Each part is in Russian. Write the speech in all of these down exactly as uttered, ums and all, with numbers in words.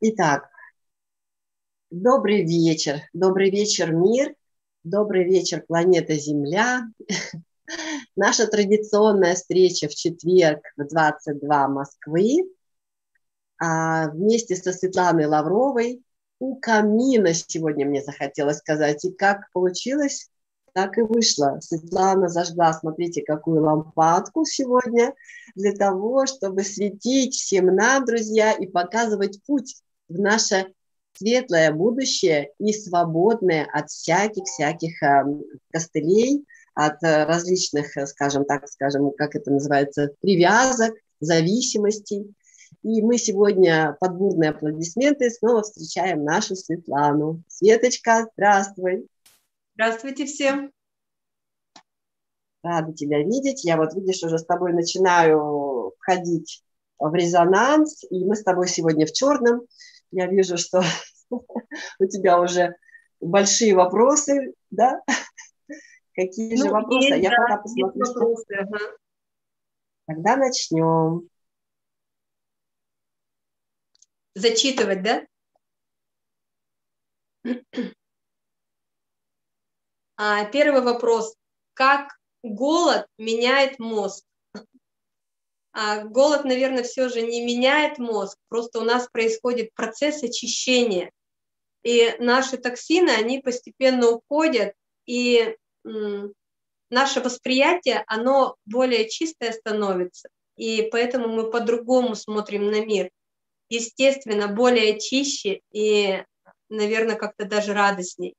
Итак, добрый вечер, добрый вечер, мир, добрый вечер, планета Земля. Наша традиционная встреча в четверг в двадцать два Москвы вместе со Светланой Лавровой у камина сегодня мне захотелось сказать. И как получилось, так и вышло. Светлана зажгла, смотрите, какую лампадку сегодня, для того, чтобы светить всем нам, друзья, и показывать путь в наше светлое будущее и свободное от всяких-всяких костылей, от различных, скажем так, скажем, как это называется, привязок, зависимостей. И мы сегодня под бурные аплодисменты снова встречаем нашу Светлану. Светочка, здравствуй! Здравствуйте всем! Рада тебя видеть. Я вот, видишь, уже с тобой начинаю входить в резонанс, и мы с тобой сегодня в черном. Я вижу, что у тебя уже большие вопросы, да? Какие ну, же вопросы? Есть, Я да, пока посмотрю. Вопросы, что... ага. Тогда начнем. Зачитывать, да? Первый вопрос. Как голод меняет мозг? Голод, наверное, все же не меняет мозг, просто у нас происходит процесс очищения. И наши токсины, они постепенно уходят, и наше восприятие, оно более чистое становится. И поэтому мы по-другому смотрим на мир. Естественно, более чище и, наверное, как-то даже радостней.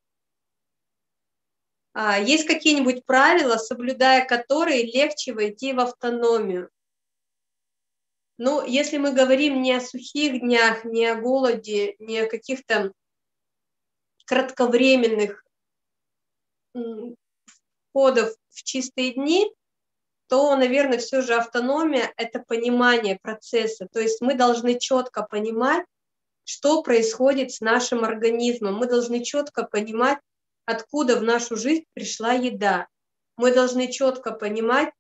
Есть какие-нибудь правила, соблюдая которые легче войти в автономию? Ну, если мы говорим не о сухих днях, не о голоде, не о каких-то кратковременных входах в чистые дни, то, наверное, все же автономия – это понимание процесса. То есть мы должны четко понимать, что происходит с нашим организмом. Мы должны четко понимать, откуда в нашу жизнь пришла еда. Мы должны четко понимать,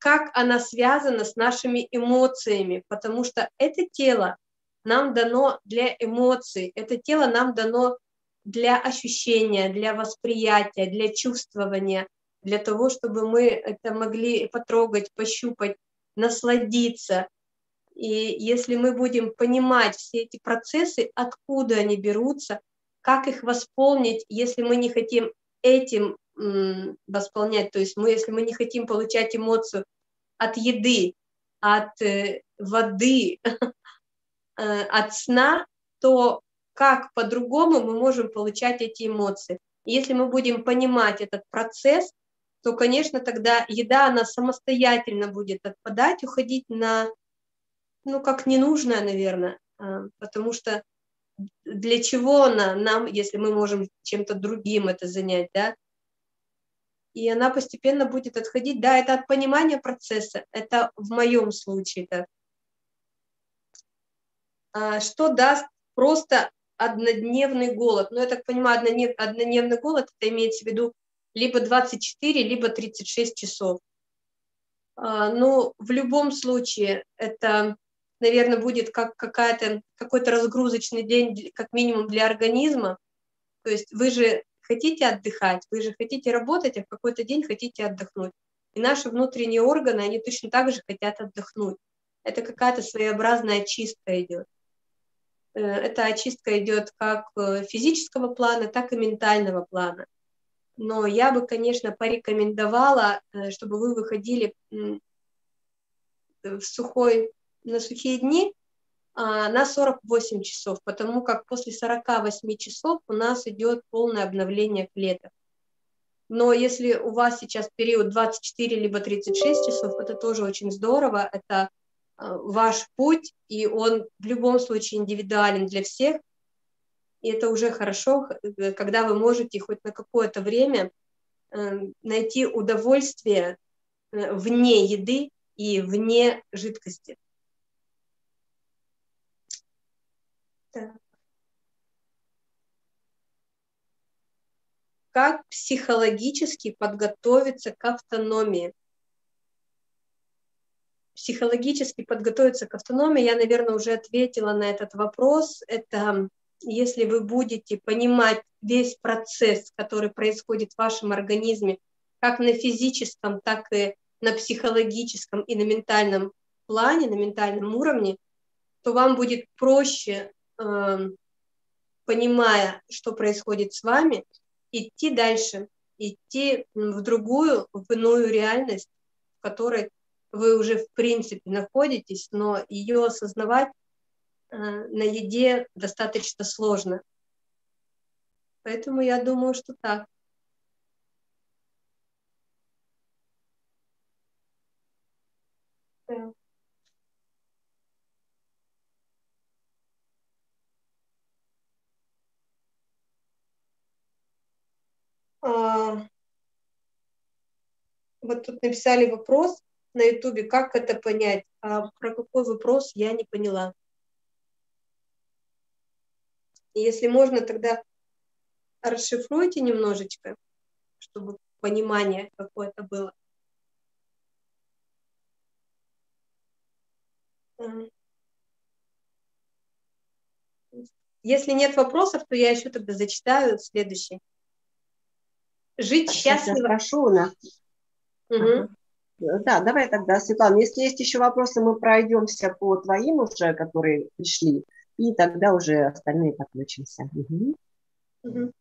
как она связана с нашими эмоциями, потому что это тело нам дано для эмоций, это тело нам дано для ощущения, для восприятия, для чувствования, для того, чтобы мы это могли потрогать, пощупать, насладиться. И если мы будем понимать все эти процессы, откуда они берутся, как их восполнить, если мы не хотим этим восполнять, то есть мы, если мы не хотим получать эмоцию от еды, от воды, от сна, то как по-другому мы можем получать эти эмоции? Если мы будем понимать этот процесс, то, конечно, тогда еда, она самостоятельно будет отпадать, уходить на, ну, как ненужное, наверное, потому что для чего она нам, если мы можем чем-то другим это занять, да? И она постепенно будет отходить. Да, это от понимания процесса, это в моем случае так. А что даст просто однодневный голод? Ну, я так понимаю, однодневный голод, это имеется в виду либо двадцать четыре, либо тридцать шесть часов. А, ну, в любом случае, это... наверное, будет как какая-то, какой-то разгрузочный день, как минимум для организма. То есть вы же хотите отдыхать, вы же хотите работать, а в какой-то день хотите отдохнуть. И наши внутренние органы, они точно так же хотят отдохнуть. Это какая-то своеобразная очистка идет. Эта очистка идет как физического плана, так и ментального плана. Но я бы, конечно, порекомендовала, чтобы вы выходили в сухой... на сухие дни а, на сорок восемь часов, потому как после сорока восьми часов у нас идет полное обновление клеток. Но если у вас сейчас период двадцать четыре либо тридцать шесть часов, это тоже очень здорово, это а, ваш путь, и он в любом случае индивидуален для всех, и это уже хорошо, когда вы можете хоть на какое-то время а, найти удовольствие а, вне еды и вне жидкости. Как психологически подготовиться к автономии? психологически подготовиться к автономии, я, наверное, уже ответила на этот вопрос. Это если вы будете понимать весь процесс, который происходит в вашем организме, как на физическом, так и на психологическом и на ментальном плане, на ментальном уровне, то вам будет проще, э, понимая, что происходит с вами, идти дальше, идти в другую, в иную реальность, в которой вы уже в принципе находитесь, но ее осознавать э, на еде достаточно сложно. Поэтому я думаю, что так. Да. А, вот тут написали вопрос на ютубе, как это понять, а про какой вопрос я не поняла. Если можно, тогда расшифруйте немножечко, чтобы понимание какое-то было. Если нет вопросов, то я еще тогда зачитаю следующий. Жить счастливо. Прошу у нас. Угу. Да, давай тогда, Светлана, если есть еще вопросы, мы пройдемся по твоим уже, которые пришли, и тогда уже остальные подключимся. Угу. Угу.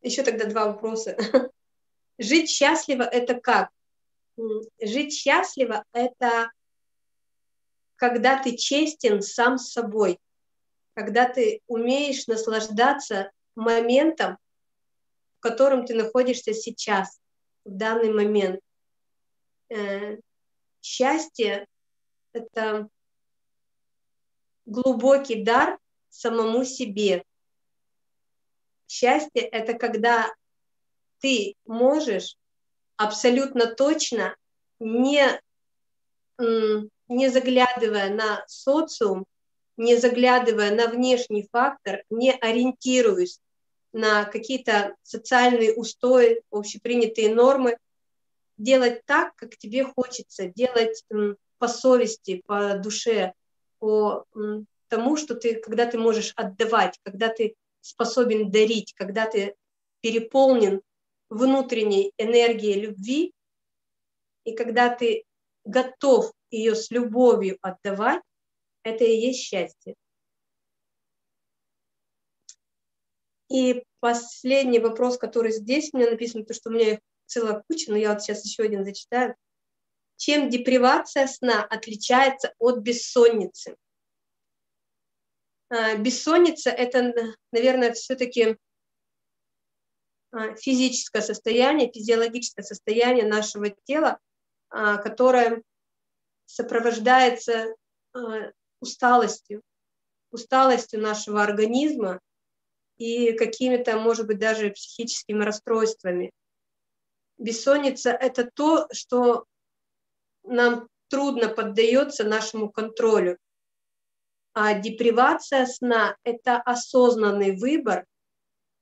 Еще тогда два вопроса. Жить счастливо – это как? Жить счастливо – это когда ты честен сам с собой, когда ты умеешь наслаждаться моментом, в котором ты находишься сейчас, в данный момент. Счастье – это глубокий дар самому себе. Счастье – это когда ты можешь абсолютно точно, не, не заглядывая на социум, не заглядывая на внешний фактор, не ориентируясь на какие-то социальные устои, общепринятые нормы, делать так, как тебе хочется, делать по совести, по душе, по тому, что ты, когда ты можешь отдавать, когда ты способен дарить, когда ты переполнен внутренней энергией любви, и когда ты готов ее с любовью отдавать, это и есть счастье. И последний вопрос, который здесь у меня написан, то, что у меня их целая куча, но я вот сейчас еще один зачитаю. Чем депривация сна отличается от бессонницы? Бессонница – это, наверное, все-таки физическое состояние, физиологическое состояние нашего тела, которое сопровождается усталостью, усталостью нашего организма и какими-то, может быть, даже психическими расстройствами. Бессонница – это то, что нам трудно поддается нашему контролю. А депривация сна – это осознанный выбор,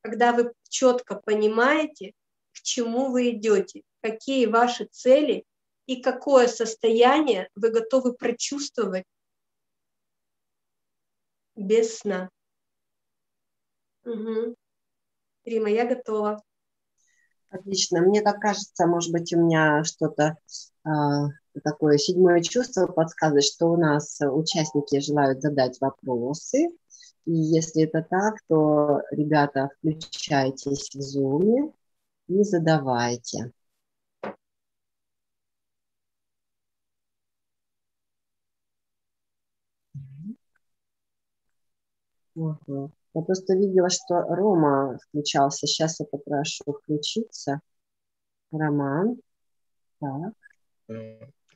когда вы четко понимаете, к чему вы идете, какие ваши цели и какое состояние вы готовы прочувствовать без сна. Угу. Рима, я готова. Отлично. Мне так кажется, может быть, у меня что-то э, такое седьмое чувство подсказывает, что у нас участники желают задать вопросы. И если это так, то, ребята, включайтесь в Zoom и задавайте. Угу. Я просто видела, что Рома включался. Сейчас я попрошу включиться. Роман. Так.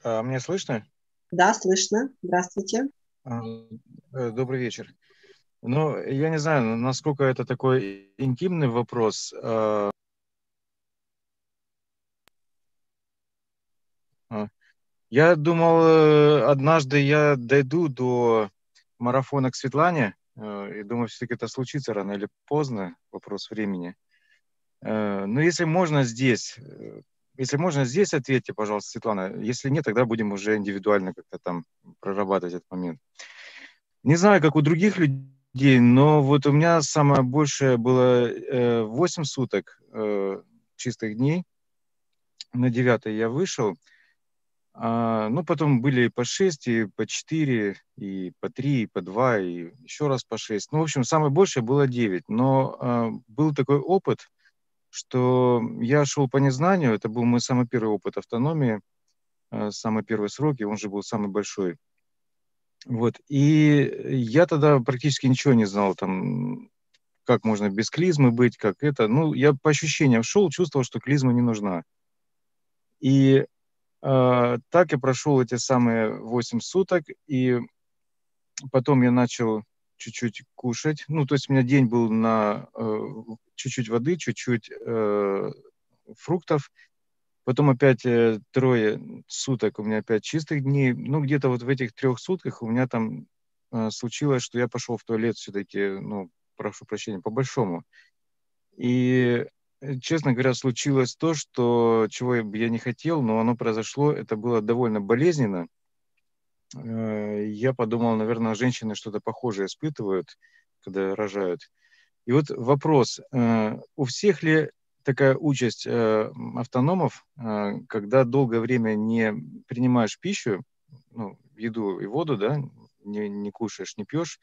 А, меня слышно? Да, слышно. Здравствуйте. Добрый вечер. Ну, я не знаю, насколько это такой интимный вопрос. Я думал, однажды я дойду до марафона к Светлане. И думаю, все-таки это случится рано или поздно, вопрос времени. Но если можно здесь, Если можно, здесь ответьте, пожалуйста, Светлана. Если нет, тогда будем уже индивидуально как-то там прорабатывать этот момент. Не знаю, как у других людей, но вот у меня самое большее было восемь суток чистых дней. На девятый я вышел. Ну, потом были по шесть, и по четыре, и по три, и по два, и еще раз по шесть. Ну, в общем, самое большее было девять. Но был такой опыт, что я шел по незнанию. Это был мой самый первый опыт автономии, самый первый срок, и он же был самый большой. Вот. И я тогда практически ничего не знал, там, как можно без клизмы быть, как это. Ну, я по ощущениям шел, чувствовал, что клизма не нужна. И э, так я прошел эти самые восемь суток, и потом я начал чуть-чуть кушать. Ну, то есть у меня день был на чуть-чуть э, воды, чуть-чуть э, фруктов. Потом опять э, трое суток у меня опять чистых дней. Ну, где-то вот в этих трех сутках у меня там э, случилось, что я пошел в туалет все-таки, ну, прошу прощения, по-большому. И, честно говоря, случилось то, что, чего я не хотел, но оно произошло. Это было довольно болезненно. Э, я подумал, наверное, женщины что-то похожее испытывают, когда рожают. И вот вопрос, э, у всех ли такая участь э, автономов, э, когда долгое время не принимаешь пищу, ну, еду и воду, да, не, не кушаешь, не пьешь,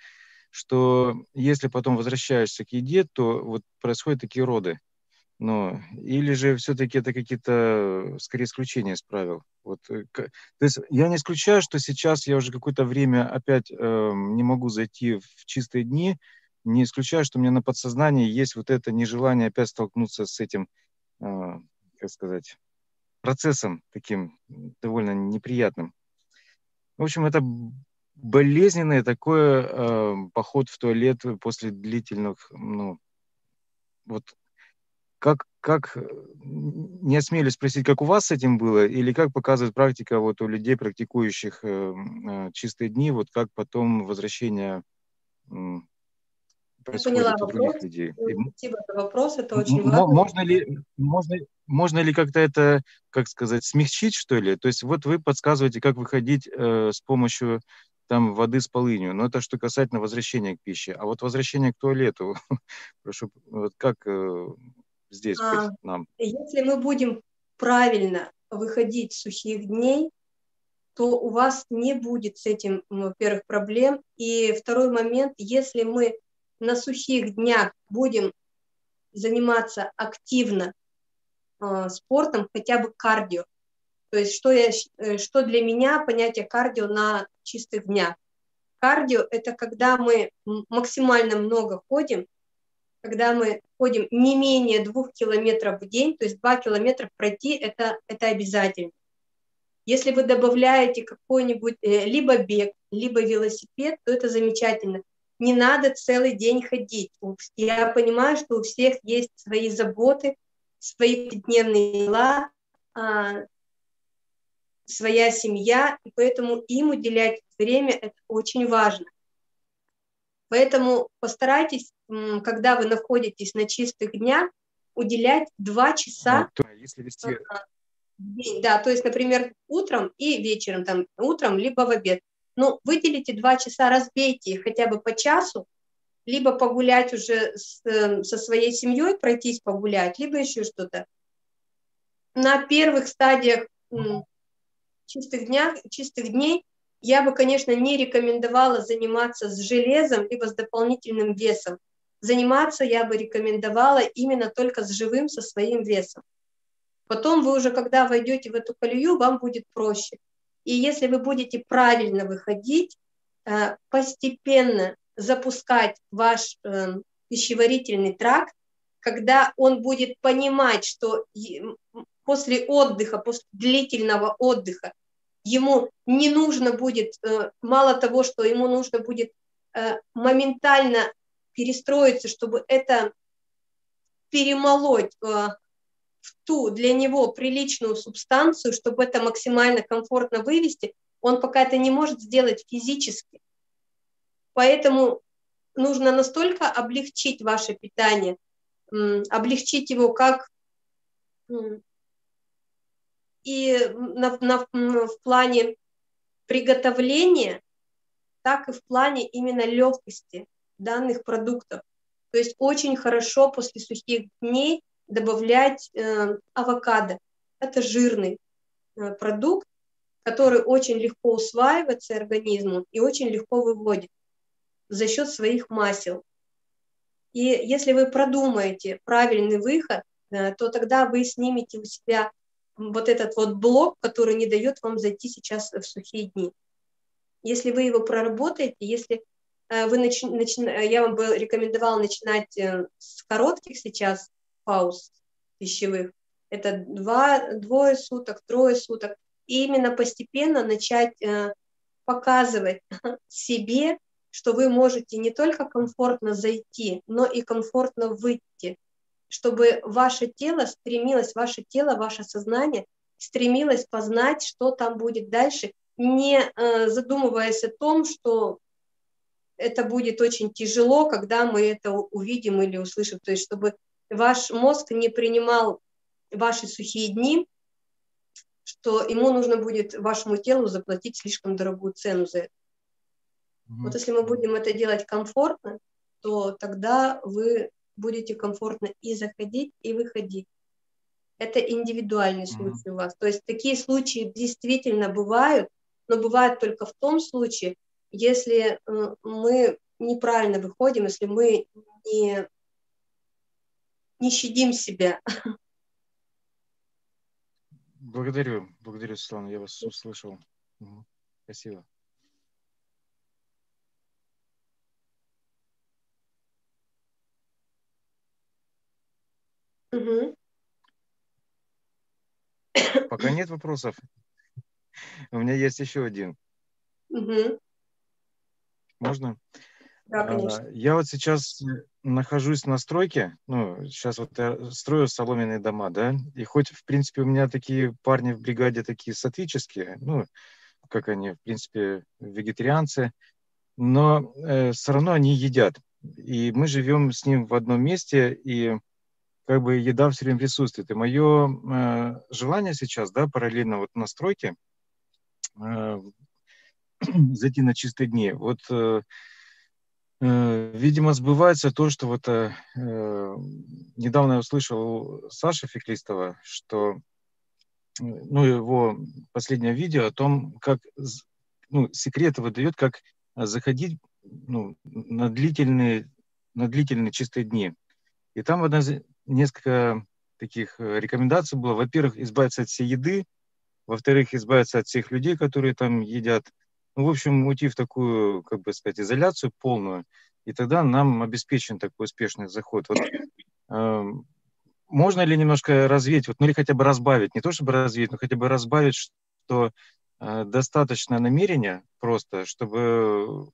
что если потом возвращаешься к еде, то вот происходят такие роды. Но, или же все-таки это какие-то, скорее, исключения из правил. Вот, к, то есть я не исключаю, что сейчас я уже какое-то время опять э, не могу зайти в чистые дни. Не исключаю, что у меня на подсознании есть вот это нежелание опять столкнуться с этим, э, как сказать, процессом таким довольно неприятным. В общем, это болезненный такой э, поход в туалет после длительных, ну, вот как, как, не осмелюсь спросить, как у вас с этим было, или как показывает практика вот у людей, практикующих э, э, чистые дни, вот как потом возвращение... Э, Я поняла вопрос. Людей. Спасибо за вопрос, это очень важно. Можно ли, можно, можно ли как-то это, как сказать, смягчить, что ли? То есть вот вы подсказываете, как выходить э, с помощью там, воды с полынью, но это что касательно возвращения к пище. А вот возвращение к туалету, прошу, вот как э, здесь а, быть нам? Если мы будем правильно выходить с сухих дней, то у вас не будет с этим, во-первых, проблем. И второй момент, если мы на сухих днях будем заниматься активно э, спортом, хотя бы кардио. То есть что, я, что для меня понятие кардио на чистых днях? Кардио – это когда мы максимально много ходим, когда мы ходим не менее двух километров в день, то есть два километра пройти – это, это обязательно. Если вы добавляете какой-нибудь э, либо бег, либо велосипед, то это замечательно. Не надо целый день ходить. Я понимаю, что у всех есть свои заботы, свои дневные дела, а, своя семья, и поэтому им уделять время – это очень важно. Поэтому постарайтесь, когда вы находитесь на чистых днях, уделять два часа в вести... день. Да, то есть, например, утром и вечером, там, утром либо в обед. Ну, выделите два часа, разбейте хотя бы по часу, либо погулять уже с, со своей семьей, пройтись погулять, либо еще что-то. На первых стадиях чистых, днях, чистых дней я бы, конечно, не рекомендовала заниматься с железом, либо с дополнительным весом. Заниматься я бы рекомендовала именно только с живым, со своим весом. Потом вы уже, когда войдете в эту колею, вам будет проще. И если вы будете правильно выходить, постепенно запускать ваш пищеварительный тракт, когда он будет понимать, что после отдыха, после длительного отдыха, ему не нужно будет, мало того, что ему нужно будет моментально перестроиться, чтобы это перемолоть в ту для него приличную субстанцию, чтобы это максимально комфортно вывести, он пока это не может сделать физически. Поэтому нужно настолько облегчить ваше питание, облегчить его как и на, на, в плане приготовления, так и в плане именно легкости данных продуктов. То есть очень хорошо после сухих дней добавлять э, авокадо. Это жирный э, продукт, который очень легко усваивается организму и очень легко выводит за счет своих масел. И если вы продумаете правильный выход, э, то тогда вы снимете у себя вот этот вот блок, который не дает вам зайти сейчас в сухие дни. Если вы его проработаете, если вы начи... Начи... я вам бы рекомендовала начинать с коротких сейчас пауз пищевых, это два, двое суток, трое суток, и именно постепенно начать показывать себе, что вы можете не только комфортно зайти, но и комфортно выйти, чтобы ваше тело стремилось, ваше тело, ваше сознание стремилось познать, что там будет дальше, не задумываясь о том, что это будет очень тяжело, когда мы это увидим или услышим. То есть чтобы ваш мозг не принимал ваши сухие дни, что ему нужно будет вашему телу заплатить слишком дорогую цену за это. Mm-hmm. Вот если мы будем это делать комфортно, то тогда вы будете комфортно и заходить, и выходить. Это индивидуальный случай mm-hmm. у вас. То есть такие случаи действительно бывают, но бывают только в том случае, если мы неправильно выходим, если мы не, не щадим себя. Благодарю, благодарю, Светлана, я вас услышал. Спасибо. Угу. Пока нет вопросов. У меня есть еще один. Угу. Можно? Да, конечно. Я вот сейчас нахожусь на стройке, ну, сейчас вот я строю соломенные дома, да, и хоть, в принципе, у меня такие парни в бригаде такие сатвические, ну, как они, в принципе, вегетарианцы, но э, все равно они едят, и мы живем с ним в одном месте, и как бы еда все время присутствует, и мое э, желание сейчас, да, параллельно вот на стройке, э, зайти на чистые дни. Вот, э, э, видимо, сбывается то, что вот э, недавно я услышал у Саши Феклистова, что, ну, его последнее видео о том, как, ну, секрет выдает, как заходить, ну, на длительные, на длительные чистые дни. И там одна, несколько таких рекомендаций было. Во-первых, избавиться от всей еды. Во-вторых, избавиться от всех людей, которые там едят. Ну, в общем, уйти в такую, как бы сказать, изоляцию полную, и тогда нам обеспечен такой успешный заход. Вот, э, можно ли немножко развеять, вот, ну или хотя бы разбавить, не то чтобы развеять, но хотя бы разбавить, что э, достаточно намерения просто, чтобы,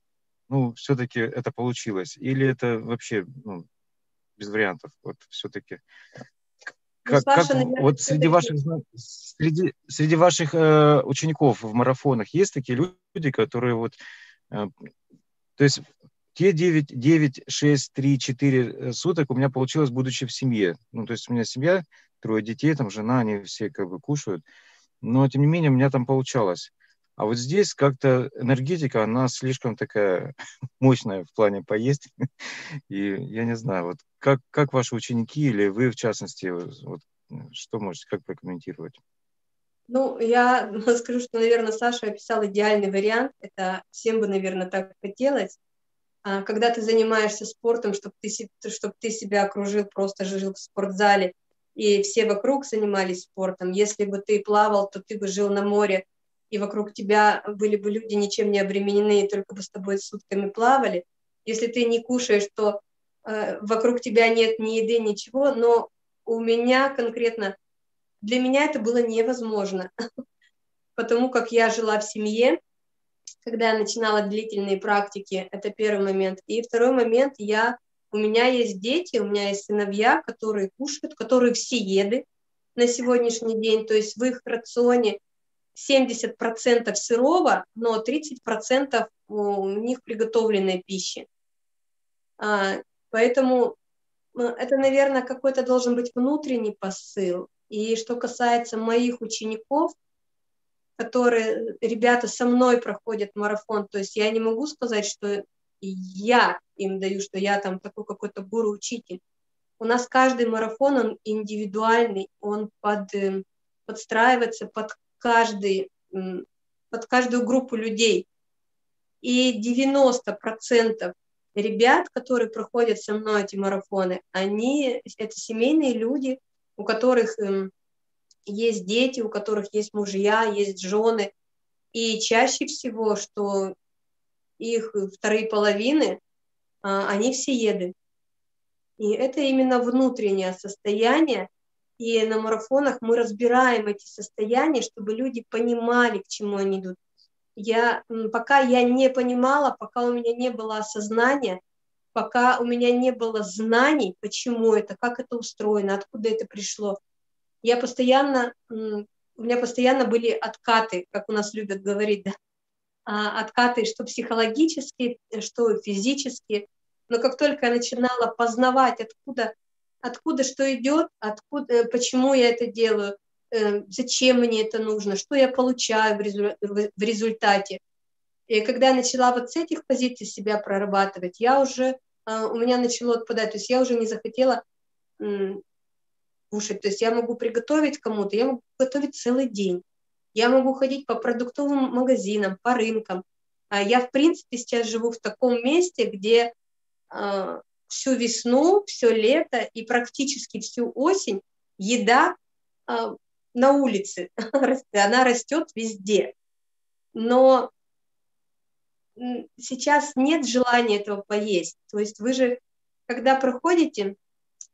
ну, все-таки это получилось? Или это вообще, ну, без вариантов, вот, все-таки? Как, как, вот среди ваших, среди, среди ваших э, учеников в марафонах есть такие люди, которые вот, э, то есть те девять, шесть, три, четыре суток у меня получилось, будучи в семье. Ну, то есть у меня семья, трое детей, там жена, они все как бы кушают, но тем не менее у меня там получалось. А вот здесь как-то энергетика, она слишком такая мощная в плане поесть. И я не знаю, вот как, как ваши ученики или вы, в частности, вот, что можете, как прокомментировать? Ну, я скажу, что, наверное, Саша описал идеальный вариант. Это всем бы, наверное, так хотелось. Когда ты занимаешься спортом, чтобы ты, чтобы ты себя окружил, просто жил в спортзале, и все вокруг занимались спортом. Если бы ты плавал, то ты бы жил на море, и вокруг тебя были бы люди ничем не обременены, и только бы с тобой сутками плавали. Если ты не кушаешь, то э, вокруг тебя нет ни еды, ничего. Но у меня конкретно, для меня это было невозможно, потому как я жила в семье, когда я начинала длительные практики, это первый момент. И второй момент, я, у меня есть дети, у меня есть сыновья, которые кушают, которые всееды на сегодняшний день, то есть в их рационе семьдесят процентов сырого, но тридцать процентов у них приготовленной пищи. Поэтому это, наверное, какой-то должен быть внутренний посыл, И что касается моих учеников, которые, ребята со мной проходят марафон, то есть я не могу сказать, что я им даю, что я там такой какой-то гуру-учитель. У нас каждый марафон, он индивидуальный, он под, подстраивается под, каждый, под каждую группу людей. И девяносто процентов ребят, которые проходят со мной эти марафоны, они, это семейные люди, у которых есть дети, у которых есть мужья, есть жены. И чаще всего, что их вторые половины, они всееды. И это именно внутреннее состояние. И на марафонах мы разбираем эти состояния, чтобы люди понимали, к чему они идут. Я, пока я не понимала, пока у меня не было осознания, пока у меня не было знаний, почему это, как это устроено, откуда это пришло. Я постоянно, у меня постоянно были откаты, как у нас любят говорить, да? Откаты, что психологические, что физические. Но как только я начинала познавать, откуда, откуда что идет, откуда, почему я это делаю, зачем мне это нужно, что я получаю в результате. И когда я начала вот с этих позиций себя прорабатывать, я уже, у меня начало отпадать, то есть я уже не захотела кушать. То есть я могу приготовить кому-то, я могу готовить целый день, я могу ходить по продуктовым магазинам, по рынкам. Я, в принципе, сейчас живу в таком месте, где всю весну, все лето и практически всю осень еда на улице, она растет везде. Но сейчас нет желания этого поесть. То есть вы же, когда проходите,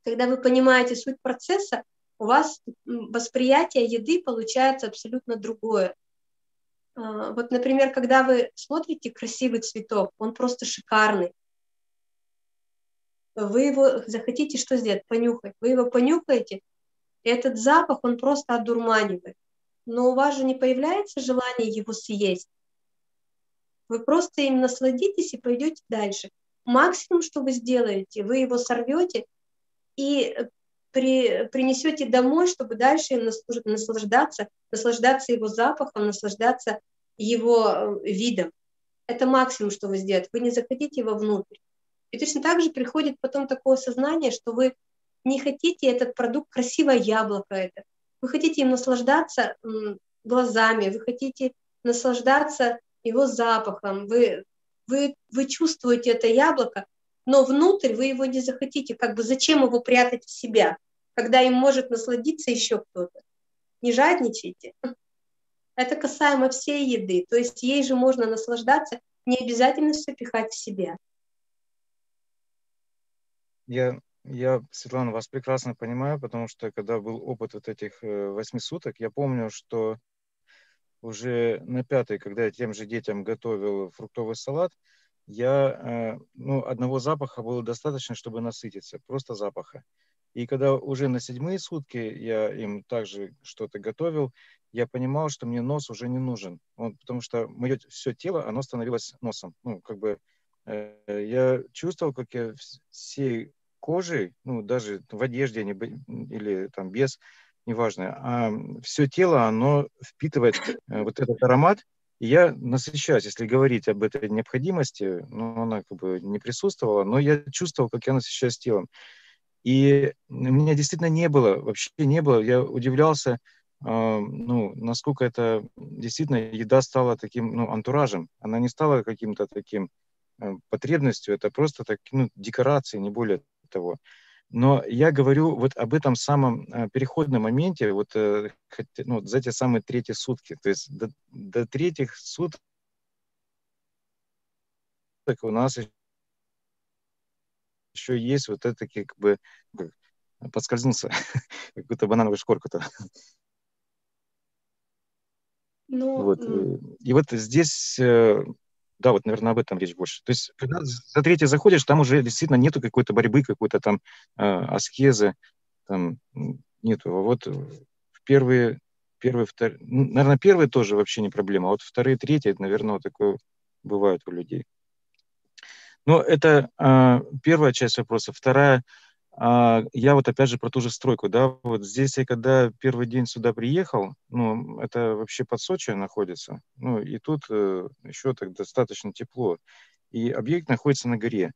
когда вы понимаете суть процесса, у вас восприятие еды получается абсолютно другое. Вот, например, когда вы смотрите красивый цветок, он просто шикарный. Вы его захотите что сделать? Понюхать. Вы его понюхаете, и этот запах, он просто одурманивает. Но у вас же не появляется желание его съесть. Вы просто им насладитесь и пойдете дальше. Максимум, что вы сделаете, вы его сорвете и при, принесете домой, чтобы дальше им наслаждаться, наслаждаться его запахом, наслаждаться его видом. Это максимум, что вы сделаете. Вы не захотите его внутрь. И точно так же приходит потом такое сознание, что вы не хотите этот продукт, красивое яблоко это, вы хотите им наслаждаться глазами, вы хотите наслаждаться его запахом, вы, вы, вы чувствуете это яблоко, но внутрь вы его не захотите, как бы зачем его прятать в себя, когда им может насладиться еще кто-то. Не жадничайте. Это касаемо всей еды, то есть ей же можно наслаждаться, не обязательно все пихать в себя. Я, я, Светлана, вас прекрасно понимаю, потому что когда был опыт вот этих восьми суток, я помню, что уже на пятой, когда я тем же детям готовил фруктовый салат, я, ну, одного запаха было достаточно, чтобы насытиться, просто запаха. И когда уже на седьмые сутки я им также что-то готовил, я понимал, что мне нос уже не нужен, он, потому что мое все тело, оно становилось носом, ну, как бы. Я чувствовал, как я всей кожей, ну, даже в одежде не, или там без, неважно, а все тело, оно впитывает вот этот аромат, и я насыщаюсь. Если говорить об этой необходимости, ну, она как бы не присутствовала, но я чувствовал, как я насыщаюсь телом. И у меня действительно не было, вообще не было, я удивлялся, ну, насколько это действительно еда стала таким, ну, антуражем, она не стала каким-то таким потребностью, это просто так, ну, декорации, не более того. Но я говорю вот об этом самом переходном моменте, вот, ну, вот за те самые третьи сутки. То есть до, до третьих суток у нас еще есть вот это, как бы, подскользнулся, как будто банановую шкорку-то. Ну, вот. И вот здесь... Да, вот, наверное, об этом речь больше. То есть, когда за третье заходишь, там уже действительно нету какой-то борьбы, какой-то там э, аскезы, там нету. А вот первые, первые, вторые, наверное, первые тоже вообще не проблема, а вот вторые, третьи, это, наверное, вот такое бывает у людей. Но это э, первая часть вопроса. Вторая, А я вот опять же про ту же стройку, да, вот здесь я когда первый день сюда приехал, ну, это вообще под Сочи находится, ну, и тут э, еще так достаточно тепло, и объект находится на горе,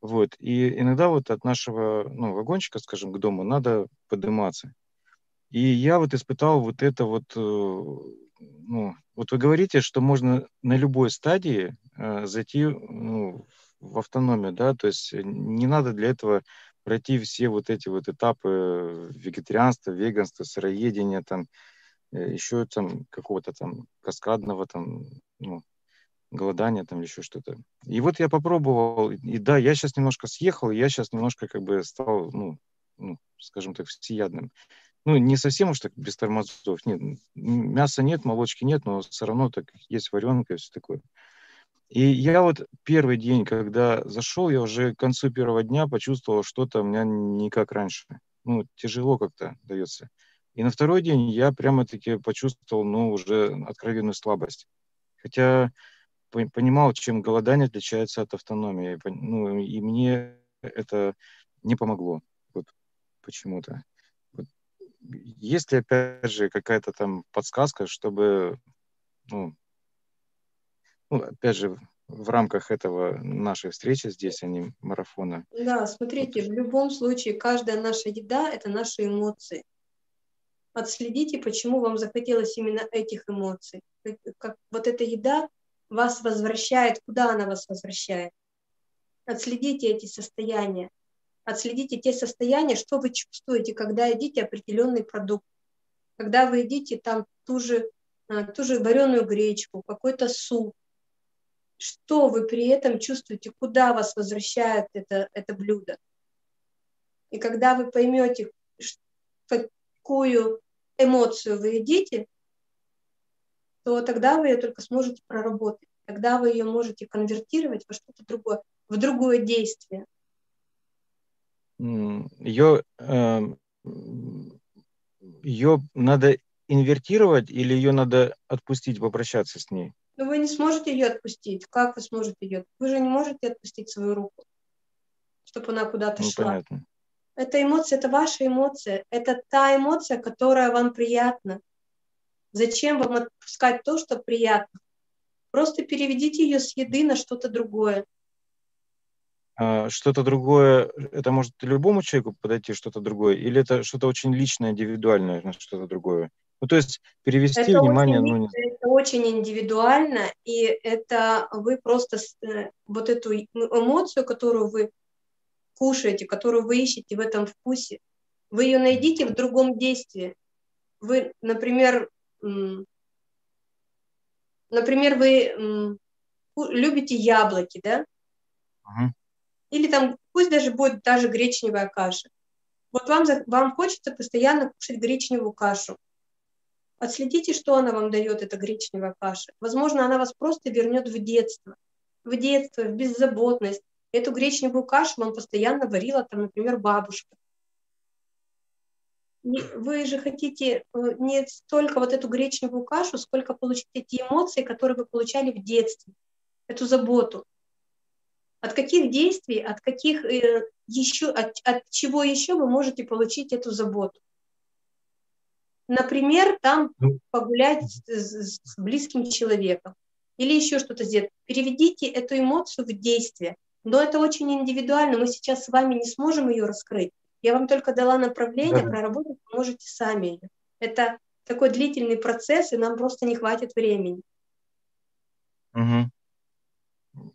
вот, и иногда вот от нашего, ну, вагончика, скажем, к дому надо подниматься, и я вот испытал вот это вот, э, ну, вот вы говорите, что можно на любой стадии э, зайти, ну, в автономию, да, то есть не надо для этого пройти все вот эти вот этапы вегетарианства, веганства, сыроедения, там, еще там какого-то там каскадного там, ну, голодания, там, еще что-то. И вот я попробовал, и да, я сейчас немножко съехал, я сейчас немножко как бы стал, ну, ну скажем так, всеядным. Ну, не совсем уж так без тормозов, нет, мяса нет, молочки нет, но все равно так есть варенка и все такое. И я вот первый день, когда зашел, я уже к концу первого дня почувствовал, что-то у меня не как раньше. Ну, тяжело как-то дается. И на второй день я прямо-таки почувствовал, ну, уже откровенную слабость. Хотя понимал, чем голодание отличается от автономии. Ну, и мне это не помогло. Вот почему-то. Вот. Есть ли, опять же, какая-то там подсказка, чтобы... Ну, Ну, опять же, в рамках этого нашей встречи здесь, а не марафона. Да, смотрите, в любом случае, каждая наша еда – это наши эмоции. Отследите, почему вам захотелось именно этих эмоций. Как, как, вот эта еда вас возвращает, куда она вас возвращает. Отследите эти состояния. Отследите те состояния, что вы чувствуете, когда едите определенный продукт. Когда вы едите там ту же, ту же вареную гречку, какой-то суп. Что вы при этом чувствуете, куда вас возвращает это, это блюдо. И когда вы поймете, какую эмоцию вы едите, то тогда вы ее только сможете проработать. Тогда вы ее можете конвертировать во что-то другое, в другое действие. Ее, э, ее надо инвертировать или ее надо отпустить, попрощаться с ней? Но вы не сможете ее отпустить. Как вы сможете ее? Вы же не можете отпустить свою руку, чтобы она куда-то ну, шла. Понятно. Эта эмоция, это ваша эмоция. Это та эмоция, которая вам приятна. Зачем вам отпускать то, что приятно? Просто переведите ее с еды на что-то другое. А, что-то другое, это может любому человеку подойти, что-то другое? Или это что-то очень личное, индивидуальное, что-то другое? Ну, то есть перевести это внимание... Очень, ну, это очень индивидуально, и это вы просто вот эту эмоцию, которую вы кушаете, которую вы ищете в этом вкусе, вы ее найдите в другом действии. Вы, например, например, вы любите яблоки, да? Угу. Или там, пусть даже будет та же гречневая каша. Вот вам, вам хочется постоянно кушать гречневую кашу. Отследите, что она вам дает, эта гречневая каша. Возможно, она вас просто вернет в детство. В детство, в беззаботность. Эту гречневую кашу вам постоянно варила, там, например, бабушка. И вы же хотите не столько вот эту гречневую кашу, сколько получить эти эмоции, которые вы получали в детстве. Эту заботу. От каких действий, от каких еще, от, от чего еще вы можете получить эту заботу? Например, там погулять с, с близким человеком или еще что-то сделать. Переведите эту эмоцию в действие. Но это очень индивидуально, мы сейчас с вами не сможем ее раскрыть. Я вам только дала направление, да. Проработать вы можете сами ее. Это такой длительный процесс, и нам просто не хватит времени. Угу.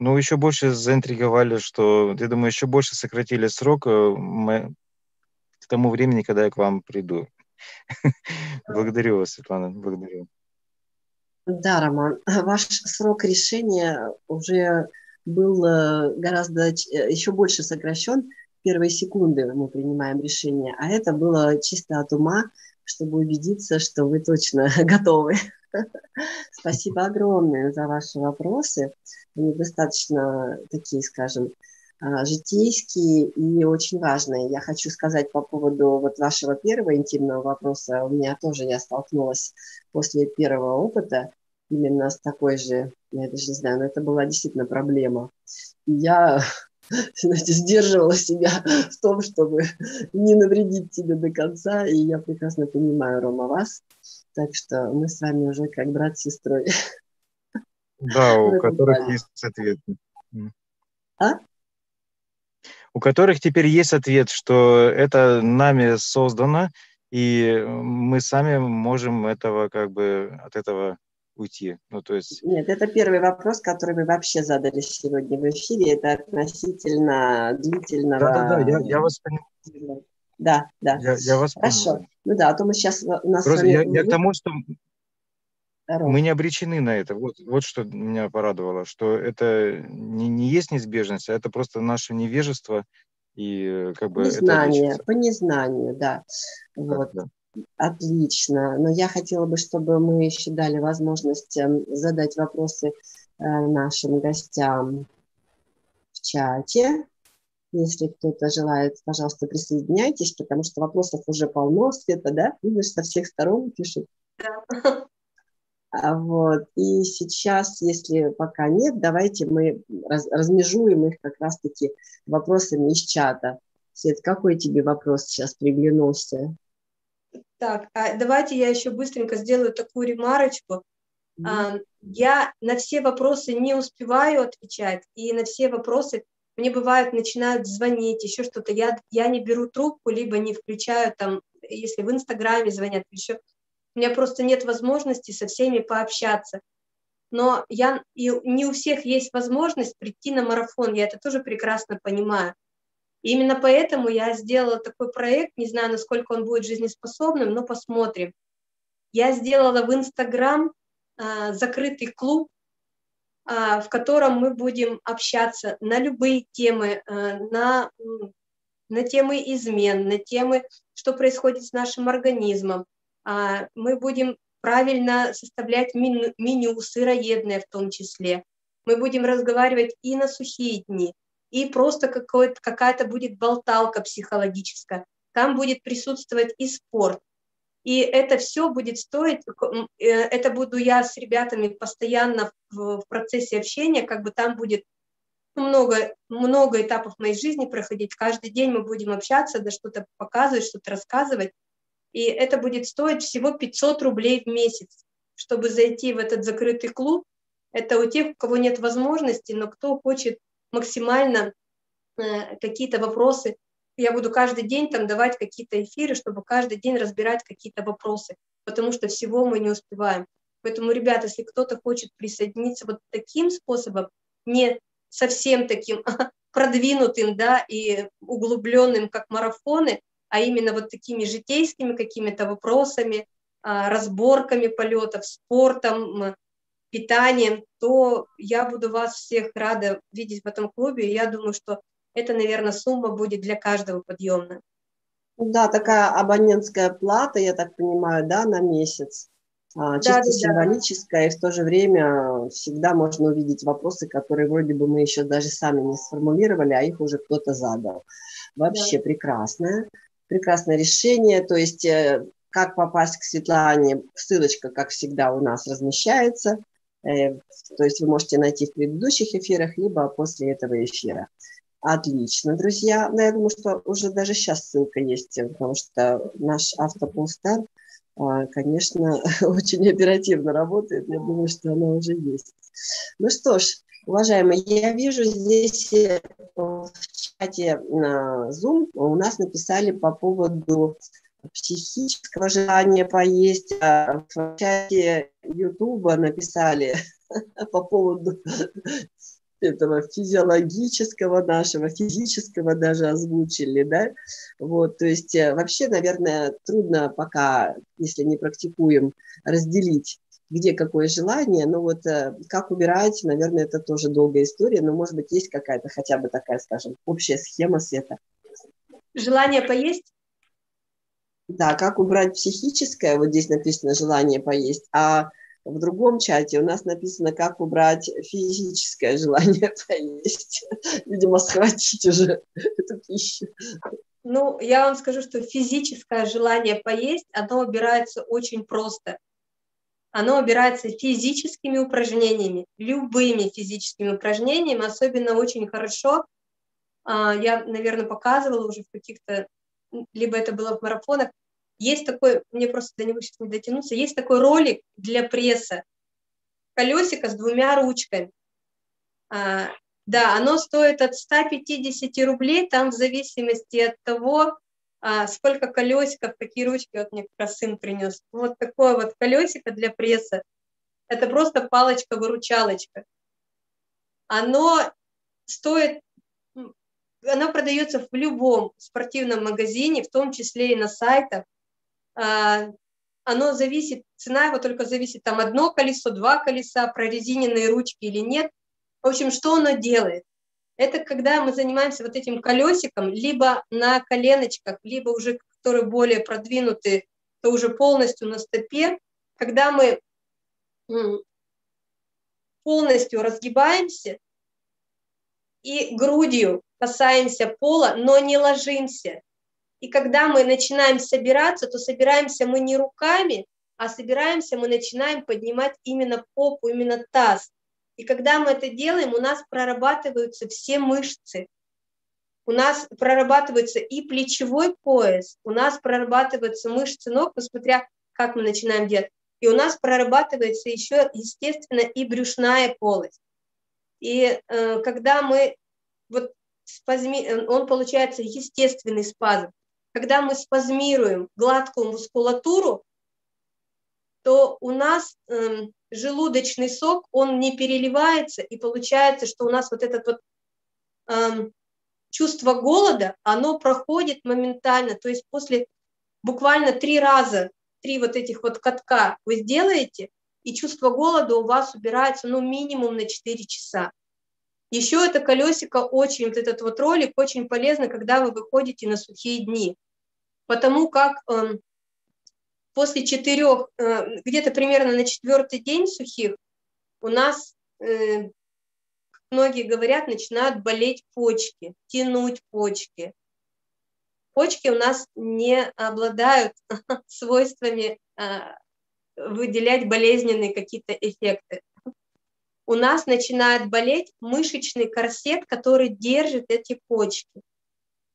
Ну, еще больше заинтриговали, что, я думаю, еще больше сократили срок к тому времени, когда я к вам приду. Благодарю вас, Светлана, благодарю. Да, Роман, ваш срок решения уже был гораздо еще больше сокращен. Первые секунды мы принимаем решение, а это было чисто от ума, чтобы убедиться, что вы точно готовы. Спасибо огромное за ваши вопросы. Они достаточно такие, скажем, житейские и очень важные. Я хочу сказать по поводу вот вашего первого интимного вопроса. У меня тоже я столкнулась после первого опыта именно с такой же, я даже не знаю, но это была действительно проблема. Я сдерживала себя в том, чтобы не навредить тебе до конца. И я прекрасно понимаю, Рома, вас. Так что мы с вами уже как брат с сестрой. Да, у которых плане. Есть ответ. А? У которых теперь есть ответ, что это нами создано, и мы сами можем этого, как бы, от этого уйти. Ну, то есть... Нет, это первый вопрос, который вы вообще задали сегодня в эфире. Это относительно длительного... Да-да-да, я, я вас понимаю. Да, да. Я, я вас Хорошо. Понимаю. Ну да, а то мы сейчас... У нас Просто я, я к тому, что... Здорово. Мы не обречены на это. Вот, вот что меня порадовало, что это не, не есть неизбежность, а это просто наше невежество и как бы... Незнание, по незнанию, да. Вот. Да. Отлично. Но я хотела бы, чтобы мы еще дали возможность задать вопросы нашим гостям в чате. Если кто-то желает, пожалуйста, присоединяйтесь, потому что вопросов уже полно, Света, да? Видишь, со всех сторон пишут. Да. Вот. И сейчас, если пока нет, давайте мы раз, размежуем их как раз-таки вопросами из чата. Свет, какой тебе вопрос сейчас приглянулся? Так, давайте я еще быстренько сделаю такую ремарочку. Mm-hmm. Я на все вопросы не успеваю отвечать, и на все вопросы мне бывает начинают звонить, еще что-то. Я, я не беру трубку, либо не включаю там, если в Инстаграме звонят, еще... У меня просто нет возможности со всеми пообщаться. Но я, и не у всех есть возможность прийти на марафон, я это тоже прекрасно понимаю. И именно поэтому я сделала такой проект, не знаю, насколько он будет жизнеспособным, но посмотрим. Я сделала в Инстаграм а, закрытый клуб, а, в котором мы будем общаться на любые темы, а, на, на темы измен, на темы, что происходит с нашим организмом. Мы будем правильно составлять меню, меню, сыроедное в том числе. Мы будем разговаривать и на сухие дни, и просто какая-то будет болталка психологическая. Там будет присутствовать и спорт. И это все будет стоить, это буду я с ребятами постоянно в, в процессе общения, как бы там будет много, много этапов моей жизни проходить. Каждый день мы будем общаться, да что-то показывать, что-то рассказывать. И это будет стоить всего пятьсот рублей в месяц, чтобы зайти в этот закрытый клуб. Это у тех, у кого нет возможности, но кто хочет максимально э, какие-то вопросы. Я буду каждый день там давать какие-то эфиры, чтобы каждый день разбирать какие-то вопросы, потому что всего мы не успеваем. Поэтому, ребята, если кто-то хочет присоединиться вот таким способом, не совсем таким продвинутым, да, и углубленным, как марафоны, а именно вот такими житейскими какими-то вопросами, разборками полетов, спортом, питанием, то я буду вас всех рада видеть в этом клубе. И я думаю, что это, наверное, сумма будет для каждого подъемная. Да, такая абонентская плата, я так понимаю, да, на месяц. Да, чисто да, символическая, да. И в то же время всегда можно увидеть вопросы, которые вроде бы мы еще даже сами не сформулировали, а их уже кто-то задал. Вообще да. прекрасная. Прекрасное решение, то есть как попасть к Светлане, ссылочка, как всегда, у нас размещается, то есть вы можете найти в предыдущих эфирах, либо после этого эфира. Отлично, друзья, но я думаю, что уже даже сейчас ссылка есть, потому что наш автополстар, конечно, очень оперативно работает, я думаю, что она уже есть. Ну что ж, уважаемые, я вижу здесь в чате на Zoom у нас написали по поводу психического желания поесть, а в чате YouTube написали по поводу этого физиологического нашего, физического даже озвучили, да? Вот, то есть вообще, наверное, трудно пока, если не практикуем, разделить, где какое желание, но вот как убирать, наверное, это тоже долгая история, но, может быть, есть какая-то хотя бы такая, скажем, общая схема, Света. Желание поесть? Да, как убрать психическое, вот здесь написано «желание поесть», а в другом чате у нас написано «как убрать физическое желание поесть». Видимо, схватить уже эту пищу. Ну, я вам скажу, что физическое желание поесть, оно убирается очень просто. Оно убирается физическими упражнениями, любыми физическими упражнениями, особенно очень хорошо я, наверное, показывала уже в каких-то, либо это было в марафонах, есть такой, мне просто до него сейчас не дотянуться, есть такой ролик для пресса, колесико с двумя ручками. А, да, оно стоит от ста пятидесяти рублей, там в зависимости от того, а, сколько колесиков, какие ручки, вот мне как раз сын принес. Вот такое вот колесико для пресса, это просто палочка-выручалочка. Оно стоит, оно продается в любом спортивном магазине, в том числе и на сайтах. А, оно зависит, цена его только зависит, там одно колесо, два колеса, прорезиненные ручки или нет. В общем, что оно делает? Это когда мы занимаемся вот этим колесиком, либо на коленочках, либо уже, которые более продвинуты, то уже полностью на стопе, когда мы полностью разгибаемся и грудью касаемся пола, но не ложимся. И когда мы начинаем собираться, то собираемся мы не руками, а собираемся мы начинаем поднимать именно попу, именно таз. И когда мы это делаем, у нас прорабатываются все мышцы. У нас прорабатывается и плечевой пояс, у нас прорабатываются мышцы ног, несмотря как мы начинаем делать. И у нас прорабатывается еще, естественно, и брюшная полость. И э, когда мы, вот спазми, он получается естественный спазм, когда мы спазмируем гладкую мускулатуру, то у нас э, желудочный сок, он не переливается, и получается, что у нас вот это вот э, чувство голода, оно проходит моментально, то есть после буквально три раза, три вот этих вот катка вы сделаете, и чувство голода у вас убирается, ну, минимум на четыре часа. Еще это колесико очень, вот этот вот ролик очень полезно, когда вы выходите на сухие дни, потому как... Э, После четырех, где-то примерно на четвертый день сухих у нас, как многие говорят, начинают болеть почки, тянуть почки. Почки у нас не обладают свойствами выделять болезненные какие-то эффекты. У нас начинает болеть мышечный корсет, который держит эти почки.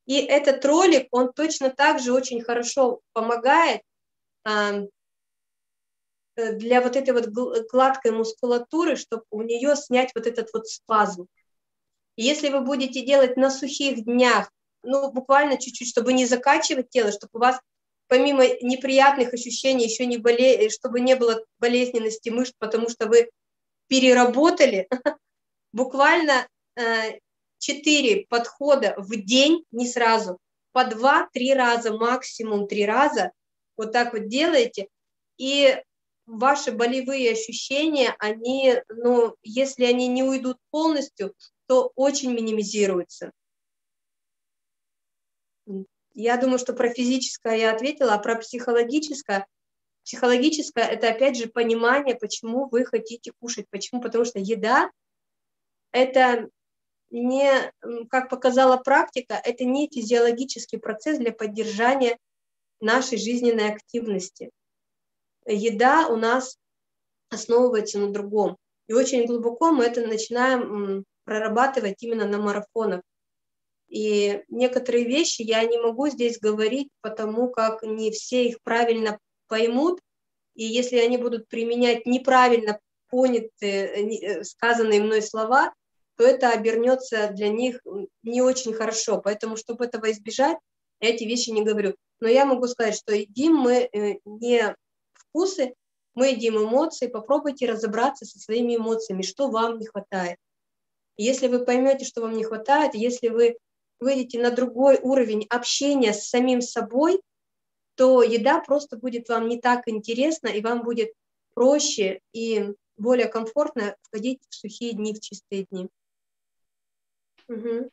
И этот ролик, он точно так же очень хорошо помогает для вот этой вот гладкой мускулатуры, чтобы у нее снять вот этот вот спазм. И если вы будете делать на сухих днях, ну, буквально чуть-чуть, чтобы не закачивать тело, чтобы у вас помимо неприятных ощущений еще не боле... чтобы не было болезненности мышц, потому что вы переработали, буквально четыре подхода в день, не сразу, по два-три раза, максимум три раза, вот так вот делаете, и ваши болевые ощущения, они, ну, если они не уйдут полностью, то очень минимизируются. Я думаю, что про физическое я ответила, а про психологическое, психологическое это опять же понимание, почему вы хотите кушать, почему, потому что еда, это не, как показала практика, это не физиологический процесс для поддержания нашей жизненной активности. Еда у нас основывается на другом. И очень глубоко мы это начинаем прорабатывать именно на марафонах. И некоторые вещи я не могу здесь говорить, потому как не все их правильно поймут. И если они будут применять неправильно понятые, сказанные мной слова, то это обернется для них не очень хорошо. Поэтому, чтобы этого избежать, я эти вещи не говорю. Но я могу сказать, что едим мы не вкусы, мы едим эмоции. Попробуйте разобраться со своими эмоциями, что вам не хватает. Если вы поймете, что вам не хватает, если вы выйдете на другой уровень общения с самим собой, то еда просто будет вам не так интересна, и вам будет проще и более комфортно входить в сухие дни, в чистые дни. Угу.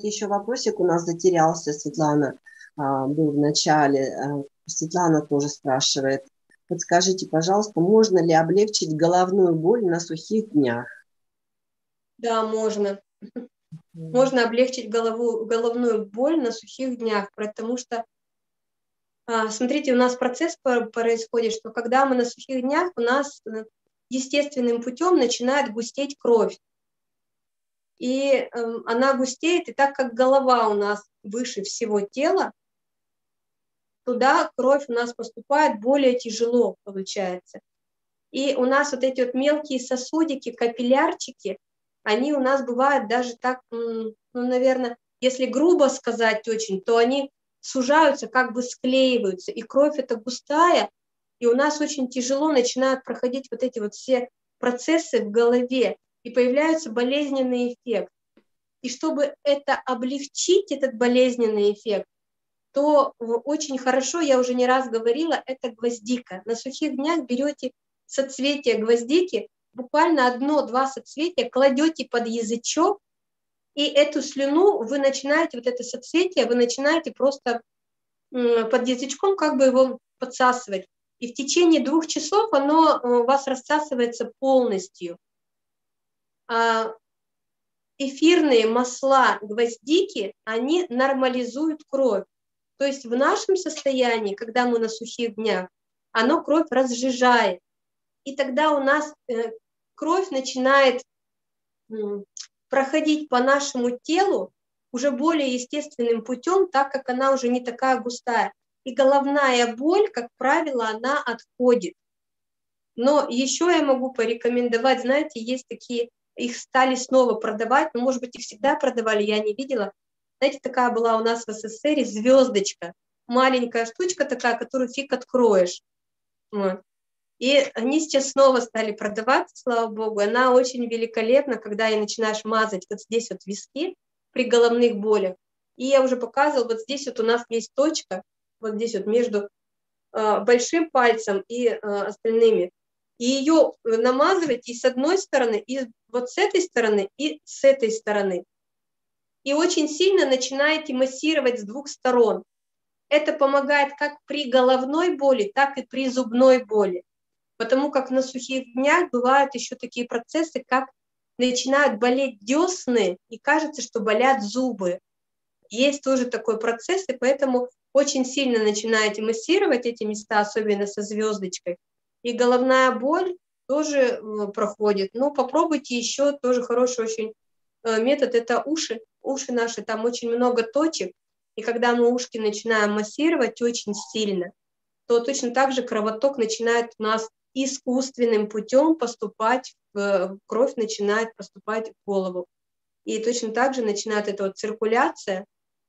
Еще вопросик у нас затерялся, Светлана а, был в начале. А, Светлана тоже спрашивает. Подскажите, пожалуйста, можно ли облегчить головную боль на сухих днях? Да, можно. Mm-hmm. Можно облегчить голову, головную боль на сухих днях, потому что, а, смотрите, у нас процесс происходит, что когда мы на сухих днях, у нас естественным путем начинает густеть кровь. И э, она густеет, и так как голова у нас выше всего тела, туда кровь у нас поступает более тяжело, получается. И у нас вот эти вот мелкие сосудики, капиллярчики, они у нас бывают даже так, ну, наверное, если грубо сказать очень, то они сужаются, как бы склеиваются, и кровь эта густая, и у нас очень тяжело начинают проходить вот эти вот все процессы в голове, и появляется болезненный эффект. И чтобы это облегчить, этот болезненный эффект, то очень хорошо, я уже не раз говорила, это гвоздика. На сухих днях берете соцветие гвоздики, буквально одно-два соцветия кладете под язычок, и эту слюну вы начинаете, вот это соцветие, вы начинаете просто под язычком как бы его подсасывать. И в течение двух часов оно у вас рассасывается полностью. Эфирные масла гвоздики, они нормализуют кровь. То есть в нашем состоянии, когда мы на сухих днях, оно кровь разжижает. И тогда у нас кровь начинает проходить по нашему телу уже более естественным путем, так как она уже не такая густая. И головная боль, как правило, она отходит. Но еще я могу порекомендовать, знаете, есть такие, их стали снова продавать, но, может быть, их всегда продавали, я не видела. Знаете, такая была у нас в СССР звездочка, маленькая штучка такая, которую фиг откроешь. Вот. И они сейчас снова стали продаваться, слава богу. Она очень великолепна, когда ей начинаешь мазать вот здесь вот виски при головных болях. И я уже показывала, вот здесь вот у нас есть точка, вот здесь вот между э, большим пальцем и э, остальными. И ее намазывать и с одной стороны, и вот с этой стороны, и с этой стороны. И очень сильно начинаете массировать с двух сторон. Это помогает как при головной боли, так и при зубной боли. Потому как на сухих днях бывают еще такие процессы, как начинают болеть десны, и кажется, что болят зубы. Есть тоже такой процесс, и поэтому очень сильно начинаете массировать эти места, особенно со звездочкой. И головная боль тоже проходит. Но попробуйте еще, тоже хороший очень метод, это уши. Уши наши, там очень много точек, и когда мы ушки начинаем массировать очень сильно, то точно так же кровоток начинает у нас искусственным путем поступать, в кровь начинает поступать в голову. И точно так же начинает эта вот циркуляция,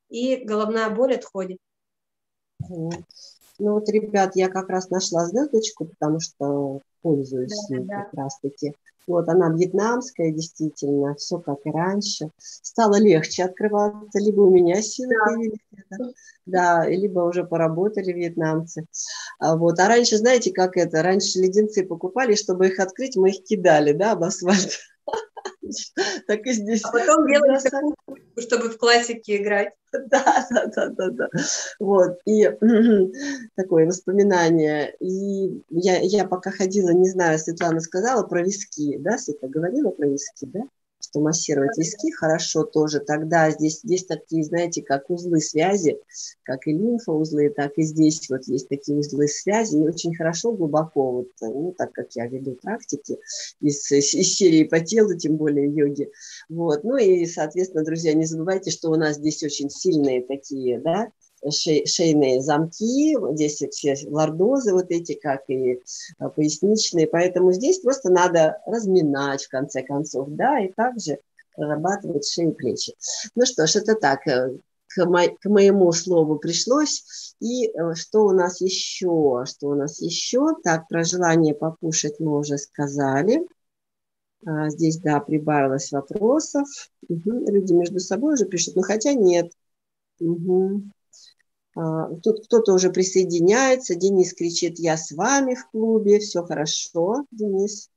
и головная боль отходит. Ну вот, ребят, я как раз нашла звездочку, потому что пользуюсь да, ней да. как раз-таки. Вот она вьетнамская, действительно, все как и раньше. Стало легче открываться, либо у меня силы появились, да. да, либо уже поработали вьетнамцы. А, вот. а раньше, знаете, как это, раньше леденцы покупали, чтобы их открыть, мы их кидали, да, об асфальт. Так и здесь. А потом делали такую кучку, чтобы в классике играть. Да, да, да, да, да. Вот, и такое воспоминание. И я, я пока ходила, не знаю, Светлана сказала про виски, да, Света говорила про виски, да? Что массировать виски хорошо тоже. Тогда здесь есть такие, знаете, как узлы связи, как и лимфоузлы, так и здесь вот есть такие узлы связи. И очень хорошо глубоко, вот, ну, так как я веду практики из, из серии по телу, тем более йоги. Вот. Ну и, соответственно, друзья, не забывайте, что у нас здесь очень сильные такие, да, шейные замки, здесь все лордозы вот эти, как и поясничные, поэтому здесь просто надо разминать в конце концов, да, и также прорабатывать шею и плечи. Ну что ж, это так, к, мо к моему слову пришлось, и что у нас еще, что у нас еще, так, про желание покушать мы уже сказали. А, здесь, да, прибавилось вопросов, угу. Люди между собой уже пишут, ну хотя нет, угу. Тут кто-то уже присоединяется. Денис кричит, я с вами в клубе. Все хорошо, Денис.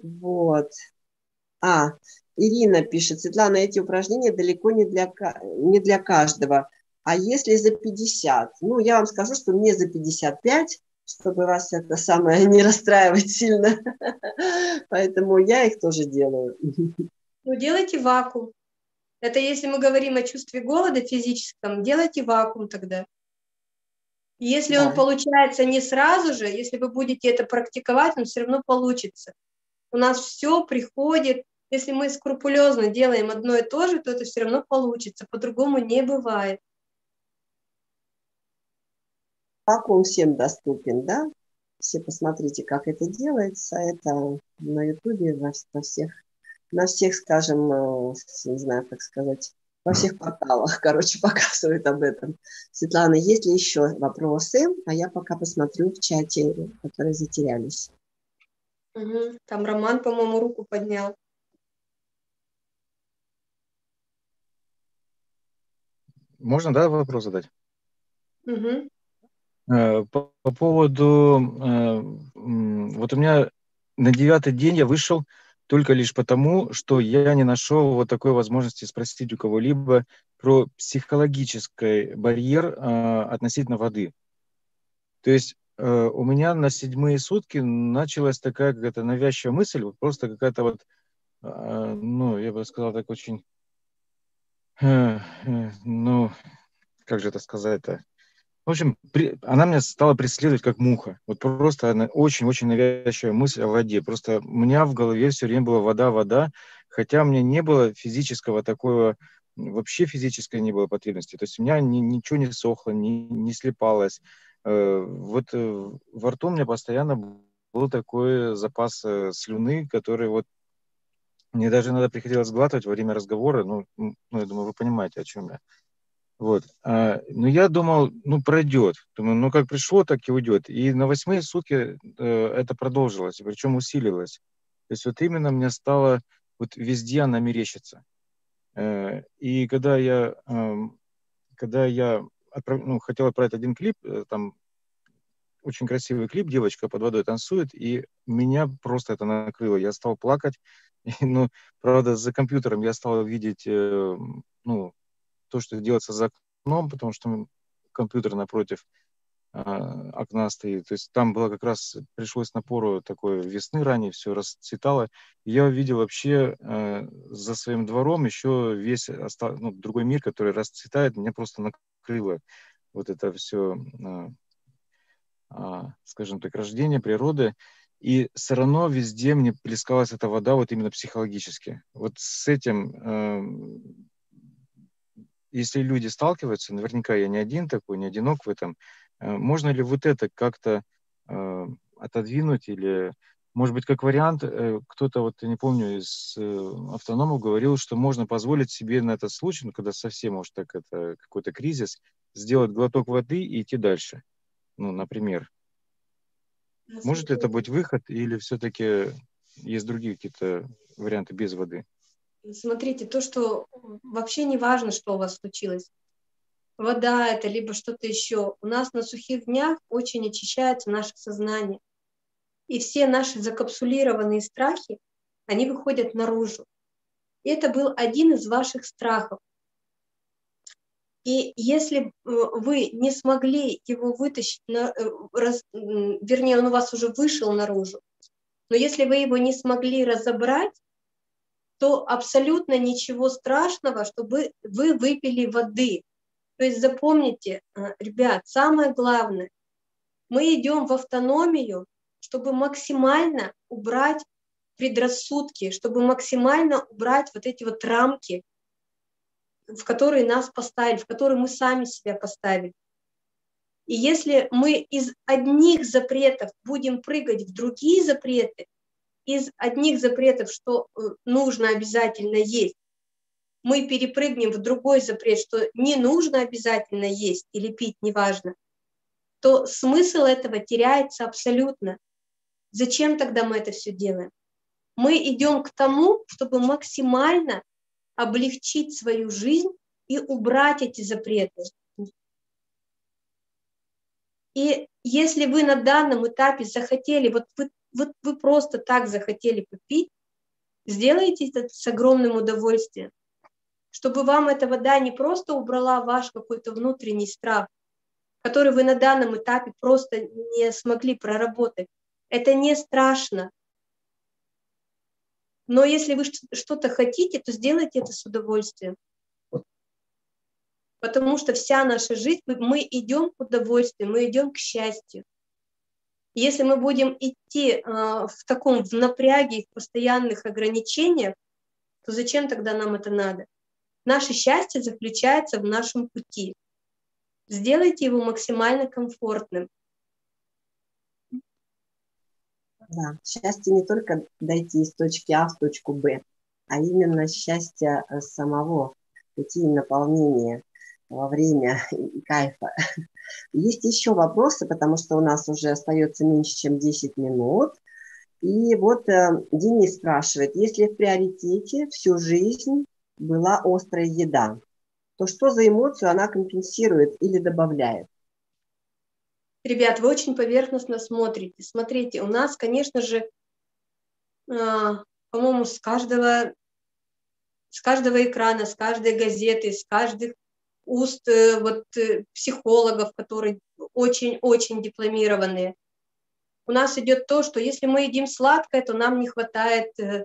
Вот. А, Ирина пишет, Светлана, эти упражнения далеко не для, не для каждого. А если за пятьдесят? Ну, я вам скажу, что мне за пятьдесят пять, чтобы вас это самое не расстраивать сильно. Поэтому я их тоже делаю. Ну, делайте вакуум. Это если мы говорим о чувстве голода физическом, делайте вакуум тогда. Если да. он получается не сразу же, если вы будете это практиковать, он все равно получится. У нас все приходит, если мы скрупулезно делаем одно и то же, то это все равно получится, по-другому не бывает. Так он всем доступен, да? Все посмотрите, как это делается. Это на Ютубе, во всех, на всех, скажем, не знаю, как сказать, во всех порталах, короче, показывают об этом. Светлана, есть ли еще вопросы? А я пока посмотрю в чате, которые затерялись. Угу. Там Роман, по-моему, руку поднял. Можно, да, вопрос задать? Угу. По, по поводу... Э, вот у меня на девятый день я вышел только лишь потому, что я не нашел вот такой возможности спросить у кого-либо про психологический барьер э, относительно воды. То есть э, у меня на седьмые сутки началась такая какая-то навязчивая мысль, вот просто какая-то вот, э, ну, я бы сказал так очень, э, э, ну, как же это сказать-то? В общем, при, она меня стала преследовать как муха. Вот просто она очень-очень навязчивая мысль о воде. Просто у меня в голове все время была вода-вода, хотя у меня не было физического такого, вообще физической не было потребности. То есть у меня ни, ничего не сохло, ни, не слипалось. Э, вот э, во рту у меня постоянно был такой запас э, слюны, который вот мне даже иногда приходилось сглатывать во время разговора. Ну, ну, я думаю, вы понимаете, о чем я. Вот. А, ну, я думал, ну, пройдет. Думаю, ну, как пришло, так и уйдет. И на восьмые сутки э, это продолжилось, причем усилилось. То есть вот именно мне стало вот везде она мерещится. Э, и когда я, э, когда я отправ... ну, хотел отправить один клип, э, там очень красивый клип, девочка под водой танцует, и меня просто это накрыло. Я стал плакать. И, ну, правда, за компьютером я стал видеть, э, ну, то, что делается за окном, потому что компьютер напротив э, окна стоит. То есть там было как раз, пришлось напору такой весны ранее, все расцветало. И я увидел вообще э, за своим двором еще весь остав... ну, другой мир, который расцветает. Меня просто накрыло вот это все, э, э, скажем так, рождение природы. И все равно везде мне плескалась эта вода вот именно психологически. Вот с этим... Э, Если люди сталкиваются, наверняка я не один такой, не одинок в этом, можно ли вот это как-то э, отодвинуть? Или, может быть, как вариант, э, кто-то, вот я не помню, из э, автономов говорил, что можно позволить себе на этот случай, ну, когда совсем уж так это какой-то кризис, сделать глоток воды и идти дальше, ну, например. Насколько... Может ли это быть выход или все-таки есть другие какие-то варианты без воды? Смотрите, то, что вообще не важно, что у вас случилось. Вода это, либо что-то еще. У нас на сухих днях очень очищается наше сознание. И все наши закапсулированные страхи, они выходят наружу. И это был один из ваших страхов. И если вы не смогли его вытащить, вернее, он у вас уже вышел наружу, но если вы его не смогли разобрать, то абсолютно ничего страшного, чтобы вы выпили воды. То есть запомните, ребят, самое главное, мы идем в автономию, чтобы максимально убрать предрассудки, чтобы максимально убрать вот эти вот рамки, в которые нас поставили, в которые мы сами себя поставили. И если мы из одних запретов будем прыгать в другие запреты, из одних запретов, что нужно обязательно есть, мы перепрыгнем в другой запрет, что не нужно обязательно есть или пить, неважно, то смысл этого теряется абсолютно. Зачем тогда мы это все делаем? Мы идем к тому, чтобы максимально облегчить свою жизнь и убрать эти запреты. И если вы на данном этапе захотели, вот вы Вот вы просто так захотели попить, сделайте это с огромным удовольствием, чтобы вам эта вода не просто убрала ваш какой-то внутренний страх, который вы на данном этапе просто не смогли проработать. Это не страшно. Но если вы что-то хотите, то сделайте это с удовольствием. потому что вся наша жизнь, мы идем к удовольствию, мы идем к счастью. Если мы будем идти э, в таком в напряге, в постоянных ограничениях, то зачем тогда нам это надо? Наше счастье заключается в нашем пути. Сделайте его максимально комфортным. Да, счастье не только дойти из точки А в точку Б, а именно счастье самого, пути наполнения во время и кайфа. Есть еще вопросы, потому что у нас уже остается меньше, чем десять минут. И вот э, Денис спрашивает, если в приоритете всю жизнь была острая еда, то что за эмоцию она компенсирует или добавляет? Ребят, вы очень поверхностно смотрите. Смотрите, у нас, конечно же, э, по-моему, с каждого, с каждого экрана, с каждой газеты, с каждых уст э, вот, э, психологов, которые очень-очень дипломированные, у нас идет то, что если мы едим сладкое, то нам не хватает э,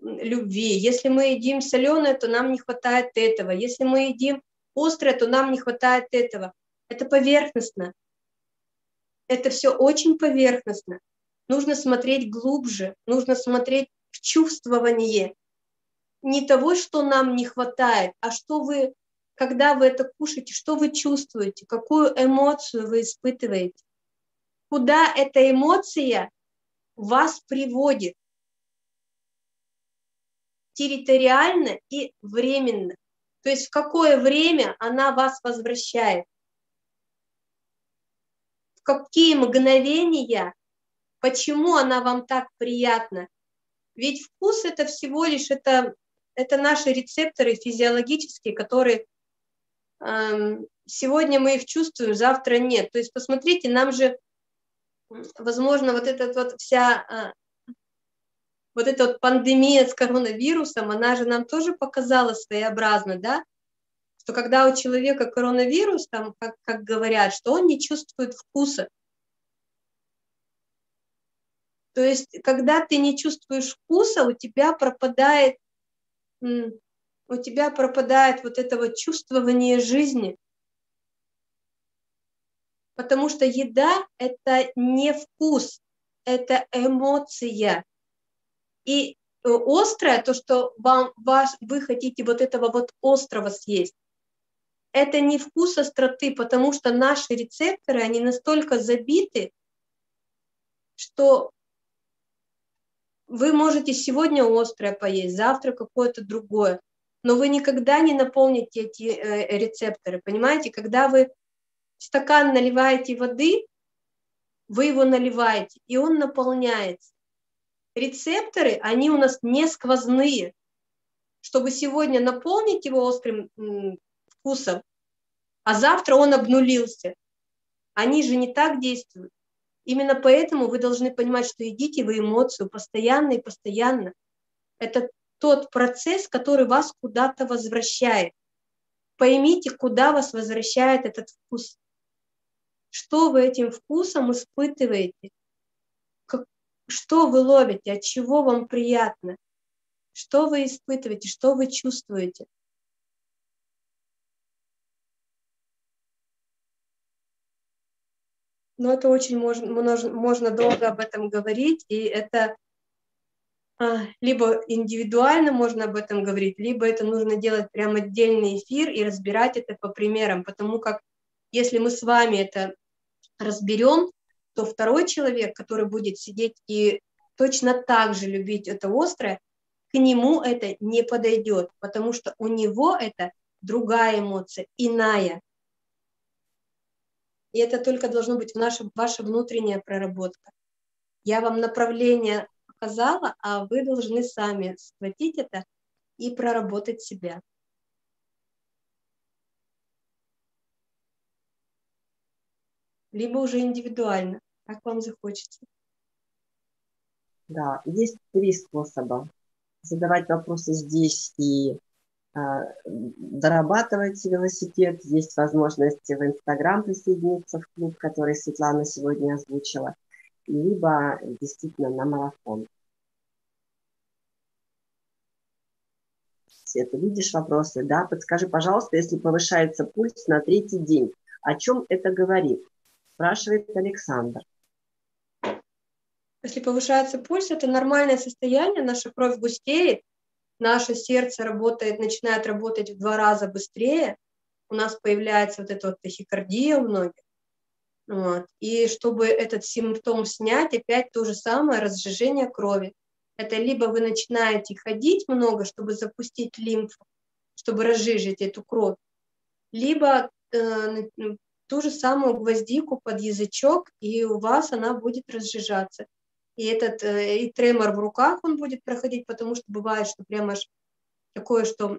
любви. Если мы едим соленое, то нам не хватает этого. Если мы едим острое, то нам не хватает этого. Это поверхностно. Это все очень поверхностно. Нужно смотреть глубже, нужно смотреть в чувствование. Не того, что нам не хватает, а что вы, когда вы это кушаете, что вы чувствуете, какую эмоцию вы испытываете, куда эта эмоция вас приводит территориально и временно. То есть в какое время она вас возвращает. Какие мгновения, почему она вам так приятна. Ведь вкус — это всего лишь, это, это наши рецепторы физиологические, которые э, сегодня мы их чувствуем, завтра нет. То есть посмотрите, нам же, возможно, вот эта вот вся, э, вот эта вот пандемия с коронавирусом, она же нам тоже показала своеобразно, да? Что когда у человека коронавирус, там, как, как говорят, что он не чувствует вкуса. То есть, когда ты не чувствуешь вкуса, у тебя пропадает, у тебя пропадает вот это вот чувствование жизни. Потому что еда – это не вкус, это эмоция. И острое, то, что вам, ваш, вы хотите вот этого вот острого съесть, это не вкус остроты, потому что наши рецепторы, они настолько забиты, что вы можете сегодня острое поесть, завтра какое-то другое, но вы никогда не наполните эти э, рецепторы, понимаете? Когда вы в стакан наливаете воды, вы его наливаете, и он наполняется. Рецепторы, они у нас не сквозные. Чтобы сегодня наполнить его острым м, вкусом, а завтра он обнулился. Они же не так действуют. Именно поэтому вы должны понимать, что едите вы эмоцию постоянно и постоянно. Это тот процесс, который вас куда-то возвращает. Поймите, куда вас возвращает этот вкус. Что вы этим вкусом испытываете? Что вы ловите, от чего вам приятно, что вы испытываете, что вы чувствуете. Но это очень можно, можно долго об этом говорить, и это а, либо индивидуально можно об этом говорить, либо это нужно делать прям отдельный эфир и разбирать это по примерам, потому как если мы с вами это разберем, то второй человек, который будет сидеть и точно так же любить это острое, к нему это не подойдет, потому что у него это другая эмоция, иная. И это только должно быть наша, ваша внутренняя проработка. Я вам направление показала, а вы должны сами схватить это и проработать себя. Либо уже индивидуально, как вам захочется. Да, есть три способа. Задавать вопросы здесь и э, дорабатывать велосипед. Есть возможность в Инстаграм присоединиться в клуб, который Светлана сегодня озвучила. Либо действительно на марафон. реакция, ты видишь вопросы, да, подскажи, пожалуйста, если повышается пульс на третий день, о чем это говорит? Спрашивает Александр. Если повышается пульс, это нормальное состояние, наша кровь густеет, наше сердце работает, начинает работать в два раза быстрее, у нас появляется вот эта вот тахикардия у многих. Вот. И чтобы этот симптом снять, опять то же самое разжижение крови. Это либо вы начинаете ходить много, чтобы запустить лимфу, чтобы разжижить эту кровь, либо э, ту же самую гвоздику под язычок, и у вас она будет разжижаться. И этот э, и тремор в руках он будет проходить, потому что бывает, что прямо аж такое, что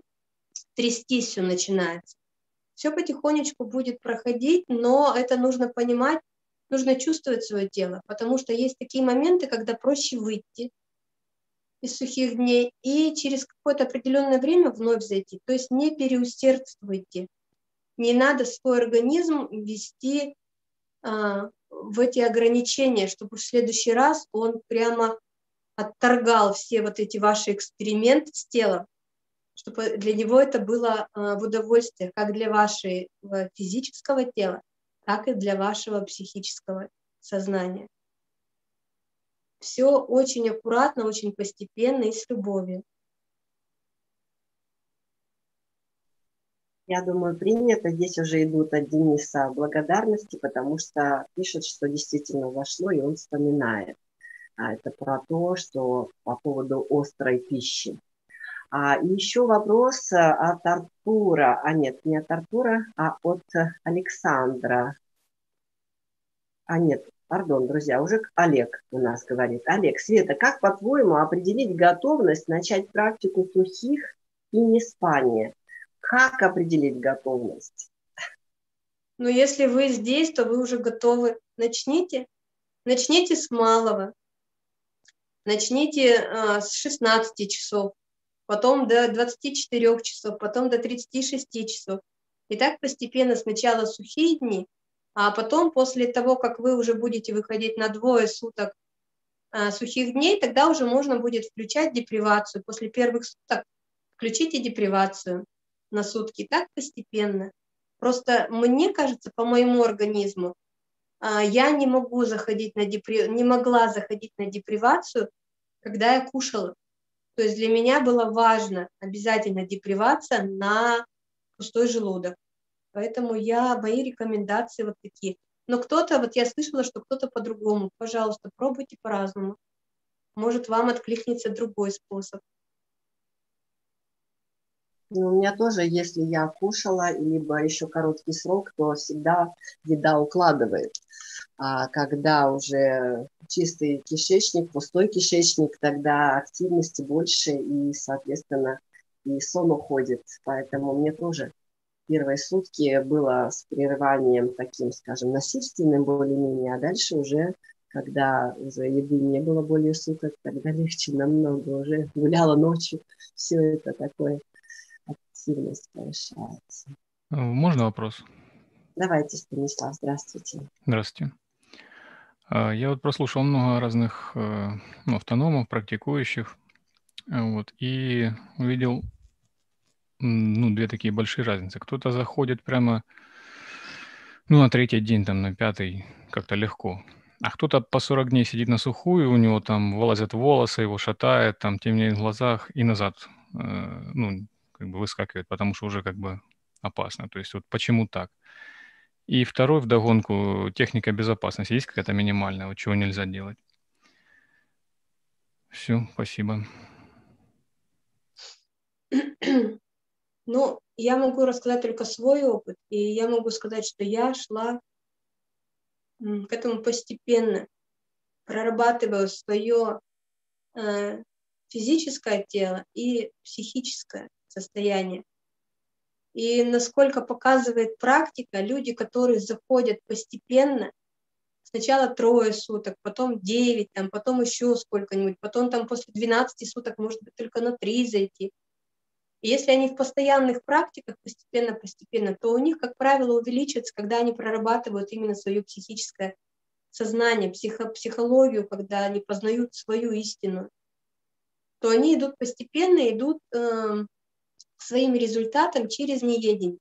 трястись все начинается. Все потихонечку будет проходить, но это нужно понимать, нужно чувствовать свое тело, потому что есть такие моменты, когда проще выйти из сухих дней и через какое-то определенное время вновь зайти. То есть не переусердствуйте, не надо свой организм ввести а, в эти ограничения, чтобы в следующий раз он прямо отторгал все вот эти ваши эксперименты с телом, чтобы для него это было в удовольствие, как для вашего физического тела, так и для вашего психического сознания. Все очень аккуратно, очень постепенно и с любовью. Я думаю, принято. Здесь уже идут от Дениса благодарности, потому что пишет, что действительно вошло, и он вспоминает. А это про то, что по поводу острой пищи. А еще вопрос от Артура, а нет, не от Артура, а от Александра. А нет, пардон, друзья, уже Олег у нас говорит. Олег, Света, как, по-твоему, определить готовность начать практику сухих и не спания? Как определить готовность? Ну, если вы здесь, то вы уже готовы. Начните, начните с малого, начните э, с шестнадцати часов. Потом до двадцати четырёх часов, потом до тридцати шести часов. И так постепенно сначала сухие дни, а потом после того, как вы уже будете выходить на двое суток а, сухих дней, тогда уже можно будет включать депривацию. После первых суток включите депривацию на сутки. Так постепенно. Просто мне кажется, по моему организму, а, я не, могу заходить на депри... не могла заходить на депривацию, когда я кушала. То есть для меня было важно обязательно депривация на пустой желудок. Поэтому я, мои рекомендации вот такие. Но кто-то, вот я слышала, что кто-то по-другому. Пожалуйста, пробуйте по-разному. Может, вам откликнется другой способ. Ну, у меня тоже, если я кушала, либо еще короткий срок, то всегда еда укладывает. А когда уже чистый кишечник, пустой кишечник, тогда активности больше и, соответственно, и сон уходит. Поэтому мне тоже первые сутки было с прерыванием таким, скажем, насильственным более-менее, а дальше уже, когда уже еды не было более суток, тогда легче намного, уже гуляла ночью, все это такое, активность повышается. Можно вопрос? Давайте, Станислав, здравствуйте. Здравствуйте. Я вот прослушал много разных ну, автономов, практикующих, вот, и увидел ну, две такие большие разницы. Кто-то заходит прямо ну, на третий день, там, на пятый, как-то легко, а кто-то по сорок дней сидит на сухую, у него там вылазят волосы, его шатает, там темнеет в глазах и назад ну, как бы выскакивает, потому что уже как бы опасно. То есть вот почему так? И второй вдогонку, техника безопасности. Есть какая-то минимальная, вот чего нельзя делать? Все, спасибо. Ну, я могу рассказать только свой опыт. И я могу сказать, что я шла к этому постепенно. Прорабатываю свое э, физическое тело и психическое состояние. И насколько показывает практика, люди, которые заходят постепенно, сначала трое суток, потом девять, там, потом еще сколько-нибудь, потом там после двенадцати суток, может быть, только на три зайти. И если они в постоянных практиках постепенно-постепенно, то у них, как правило, увеличивается, когда они прорабатывают именно свое психическое сознание, психо- психологию, когда они познают свою истину, то они идут постепенно, идут... Э- своим результатом через неедение.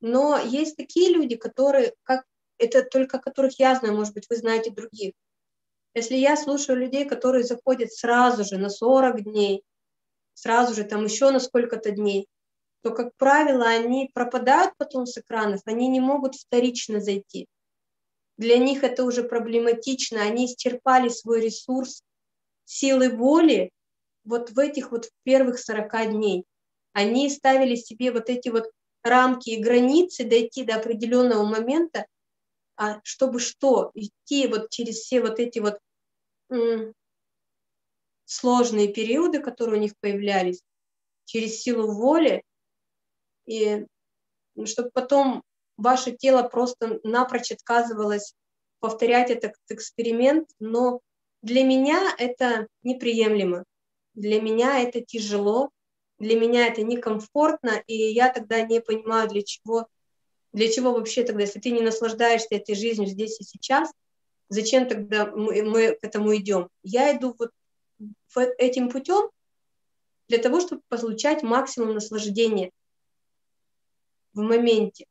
Но есть такие люди, которые, как, это только которых я знаю, может быть, вы знаете других. Если я слушаю людей, которые заходят сразу же на сорок дней, сразу же там еще на сколько-то дней, то, как правило, они пропадают потом с экранов, они не могут вторично зайти. Для них это уже проблематично, они исчерпали свой ресурс силы воли вот в этих вот первых сорока дней. Они ставили себе вот эти вот рамки и границы, дойти до определенного момента, а чтобы что? Идти вот через все вот эти вот м- сложные периоды, которые у них появлялись, через силу воли, и чтобы потом ваше тело просто напрочь отказывалось повторять этот эксперимент, но для меня это неприемлемо, для меня это тяжело, для меня это некомфортно, и я тогда не понимаю, для чего, для чего вообще тогда, если ты не наслаждаешься этой жизнью здесь и сейчас, зачем тогда мы, мы к этому идем? Я иду вот этим путем для того, чтобы получать максимум наслаждения в моменте.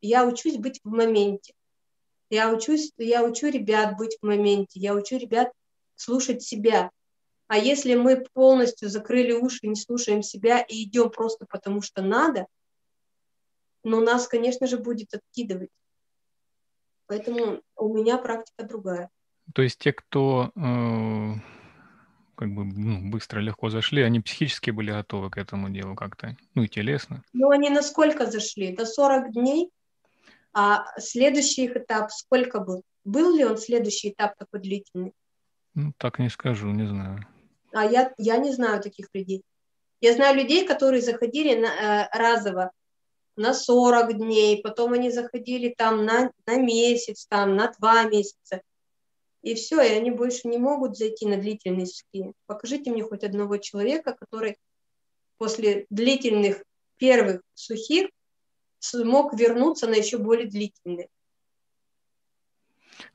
Я учусь быть в моменте. Я учусь, я учу ребят быть в моменте. Я учу ребят слушать себя. А если мы полностью закрыли уши, не слушаем себя и идем просто потому, что надо, но нас, конечно же, будет откидывать. Поэтому у меня практика другая. То есть те, кто э, как бы ну, быстро, легко зашли, они психически были готовы к этому делу как-то? Ну и телесно. Ну они насколько зашли? До сорока дней? А следующий их этап сколько был? Был ли он следующий этап такой длительный? Ну, так не скажу, не знаю. А я, я не знаю таких людей. Я знаю людей, которые заходили на, э, разово на сорок дней, потом они заходили там на, на месяц, там на два месяца. И все, и они больше не могут зайти на длительные сроки. Покажите мне хоть одного человека, который после длительных первых сухих смог вернуться на еще более длительные.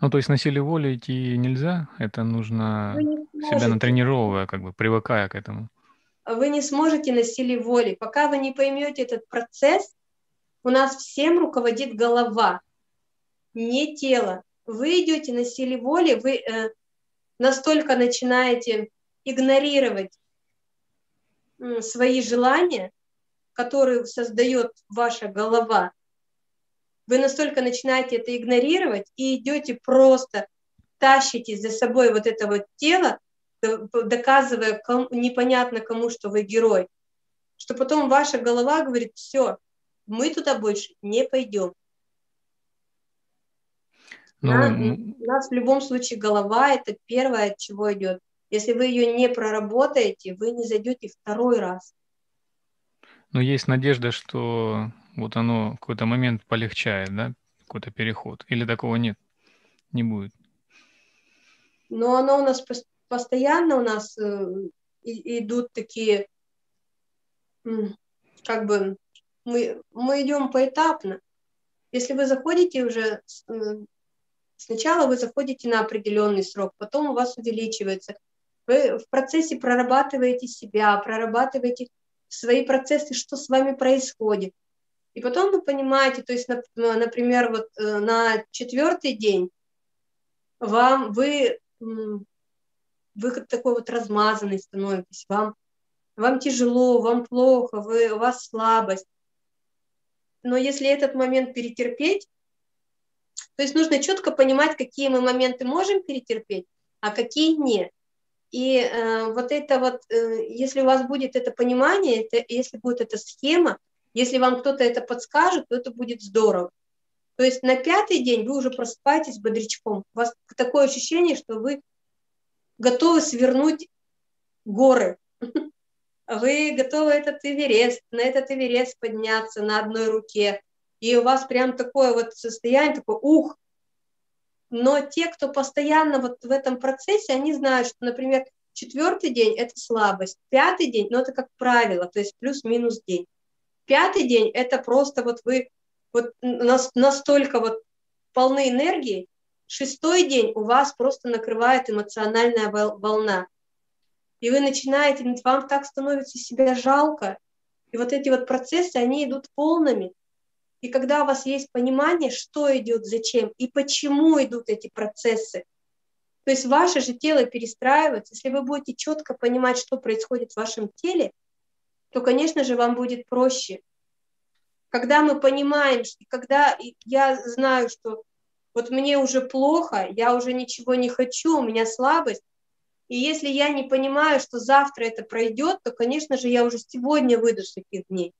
Ну, то есть на силе воли идти нельзя? Это нужно себя натренировывая, как бы привыкая к этому. Вы не сможете на силе воли. Пока вы не поймете этот процесс, у нас всем руководит голова, не тело. Вы идете на силе воли, вы э, настолько начинаете игнорировать э, свои желания, который создает ваша голова, вы настолько начинаете это игнорировать и идете просто, тащите за собой вот это вот тело, доказывая кому, непонятно кому, что вы герой, что потом ваша голова говорит, все, мы туда больше не пойдем. Но... У нас в любом случае голова – это первое, от чего идет. Если вы ее не проработаете, вы не зайдете второй раз. Но есть надежда, что вот оно в какой-то момент полегчает, да, какой-то переход. Или такого нет, не будет? Но оно у нас постоянно, у нас идут такие, как бы, мы, мы идем поэтапно. Если вы заходите уже, сначала вы заходите на определенный срок, потом у вас увеличивается. Вы в процессе прорабатываете себя, прорабатываете свои процессы, что с вами происходит. И потом вы понимаете, то есть, например, вот на четвертый день вам вы, вы такой вот размазанный становитесь, вам, вам тяжело, вам плохо, вы, у вас слабость. Но если этот момент перетерпеть, то есть нужно четко понимать, какие мы моменты можем перетерпеть, а какие нет. И э, вот это вот, э, если у вас будет это понимание, это, если будет эта схема, если вам кто-то это подскажет, то это будет здорово. То есть на пятый день вы уже просыпаетесь бодрячком. У вас такое ощущение, что вы готовы свернуть горы. Вы готовы этот Эверест, на этот Эверест подняться на одной руке. И у вас прям такое вот состояние, такое ух. Но те, кто постоянно вот в этом процессе, они знают, что, например, четвертый день – это слабость, пятый день, ну, это как правило, то есть плюс-минус день. Пятый день – это просто вот вы вот настолько вот полны энергии, шестой день у вас просто накрывает эмоциональная волна. и вы начинаете, вам так становится себя жалко, и вот эти вот процессы, они идут волнами. И когда у вас есть понимание, что идет, зачем и почему идут эти процессы, то есть ваше же тело перестраивается. Если вы будете четко понимать, что происходит в вашем теле, то, конечно же, вам будет проще. Когда мы понимаем, что, когда я знаю, что вот мне уже плохо, я уже ничего не хочу, у меня слабость, и если я не понимаю, что завтра это пройдет, то, конечно же, я уже сегодня выйду с таких дней.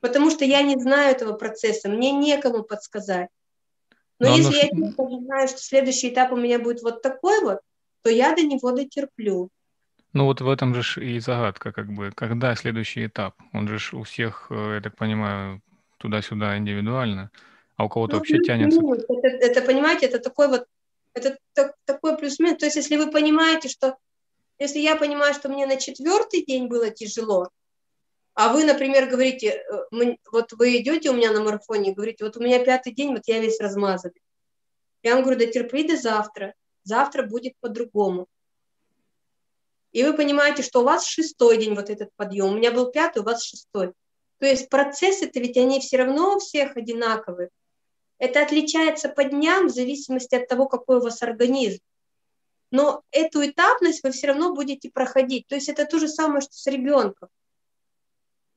Потому что я не знаю этого процесса, мне некому подсказать. Но, Но если оно... я не понимаю, что следующий этап у меня будет вот такой вот, то я до него дотерплю. Ну вот в этом же и загадка, как бы, когда следующий этап? Он же у всех, я так понимаю, туда-сюда индивидуально, а у кого-то ну, вообще тянется. Это, это, понимаете, это такой вот, это так, такой плюс-минус. То есть если вы понимаете, что, если я понимаю, что мне на четвертый день было тяжело, а вы, например, говорите, вот вы идете у меня на марафоне и говорите, вот у меня пятый день, вот я весь размазанный. Я вам говорю, да терпи до завтра, завтра будет по-другому. И вы понимаете, что у вас шестой день вот этот подъем, у меня был пятый, у вас шестой. То есть процессы-то ведь они все равно у всех одинаковые. Это отличается по дням в зависимости от того, какой у вас организм. Но эту этапность вы все равно будете проходить. То есть это то же самое, что с ребенком.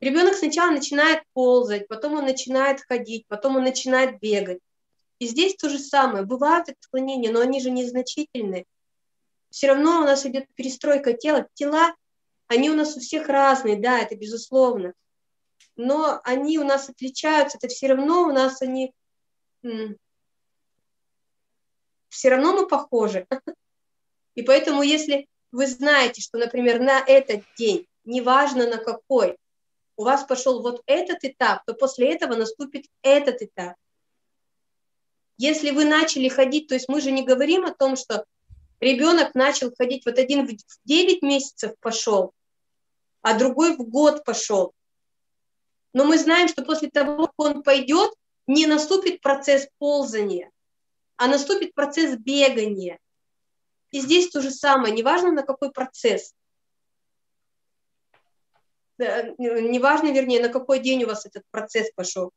Ребенок сначала начинает ползать, потом он начинает ходить, потом он начинает бегать. И здесь то же самое. Бывают отклонения, но они же незначительные. Все равно у нас идет перестройка тела. Тела, они у нас у всех разные, да, это безусловно. Но они у нас отличаются, это все равно у нас они... Все равно мы похожи. И поэтому, если вы знаете, что, например, на этот день, неважно на какой, у вас пошел вот этот этап, то после этого наступит этот этап. Если вы начали ходить, то есть мы же не говорим о том, что ребенок начал ходить, вот один в девять месяцев пошел, а другой в год пошел. Но мы знаем, что после того, как он пойдет, не наступит процесс ползания, а наступит процесс бегания. И здесь то же самое, неважно на какой процесс. Неважно, вернее, на какой день у вас этот процесс пошел,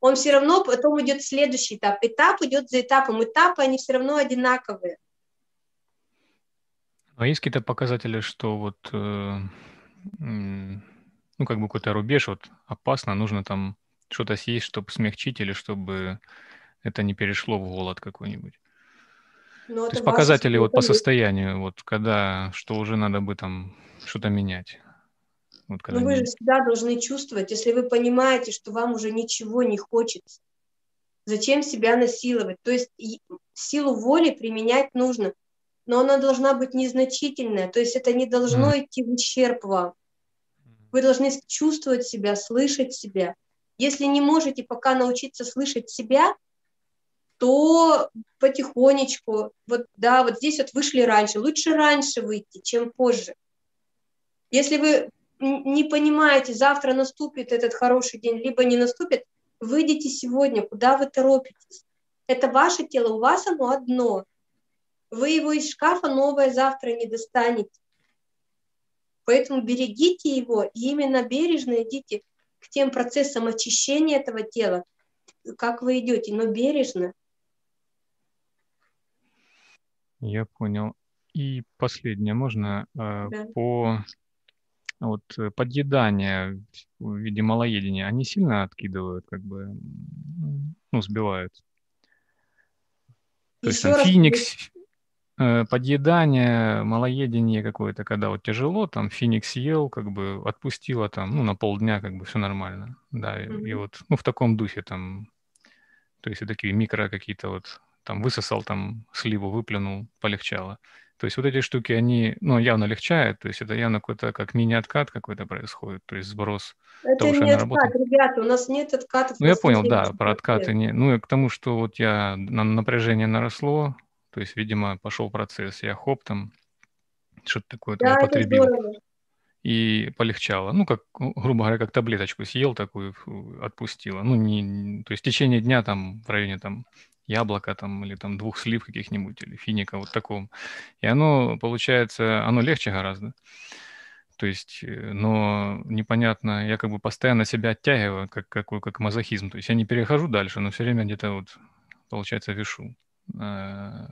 он все равно, потом идет следующий этап. Этап идет за этапом. Этапы, они все равно одинаковые. А есть какие-то показатели, что вот, ну, как бы какой-то рубеж, вот опасно, нужно там что-то съесть, чтобы смягчить или чтобы это не перешло в голод какой-нибудь? То есть показатели вот по состоянию, вот когда, что уже надо бы там что-то менять. Вот но вы же всегда должны чувствовать, если вы понимаете, что вам уже ничего не хочется, зачем себя насиловать? То есть силу воли применять нужно, но она должна быть незначительная, то есть это не должно mm. идти в ущерб вам. Вы должны чувствовать себя, слышать себя. Если не можете пока научиться слышать себя, то потихонечку, вот да, вот здесь вот вышли раньше, лучше раньше выйти, чем позже. Если вы не понимаете, завтра наступит этот хороший день, либо не наступит, выйдите сегодня, куда вы торопитесь. Это ваше тело, у вас оно одно. Вы его из шкафа новое завтра не достанете. Поэтому берегите его и именно бережно идите к тем процессам очищения этого тела, как вы идете, но бережно. Я понял. И последнее, можно да. по... Вот подъедание в виде малоедения, они сильно откидывают, как бы, ну, сбивают. То есть там феникс, подъедание, малоедение какое-то, когда вот тяжело, там феникс ел, как бы отпустило там, ну, на полдня, как бы все нормально, да, mm-hmm. и, и вот, ну, в таком духе там, то есть такие микро какие-то вот, там высосал там сливу, выплюнул, полегчало. То есть вот эти штуки, они, ну, явно легчают, то есть это явно какой-то, как мини-откат какой-то происходит, то есть сброс это того, что я наработал. Это не откат, ребята, у нас нет откатов. Ну, я понял, да, про откаты нет. Ну, и к тому, что вот я, напряжение наросло, то есть, видимо, пошел процесс, я хоп, там, что-то такое там употребил. Да, и полегчало. Ну, как, грубо говоря, как таблеточку съел такую, отпустила. Ну, не, то есть в течение дня там в районе там яблока там, или там двух слив каких-нибудь, или финика вот такого. И оно, получается, оно легче гораздо. То есть, но непонятно, я как бы постоянно себя оттягиваю, как, как, как мазохизм. То есть я не перехожу дальше, но все время где-то вот, получается, вишу. Так,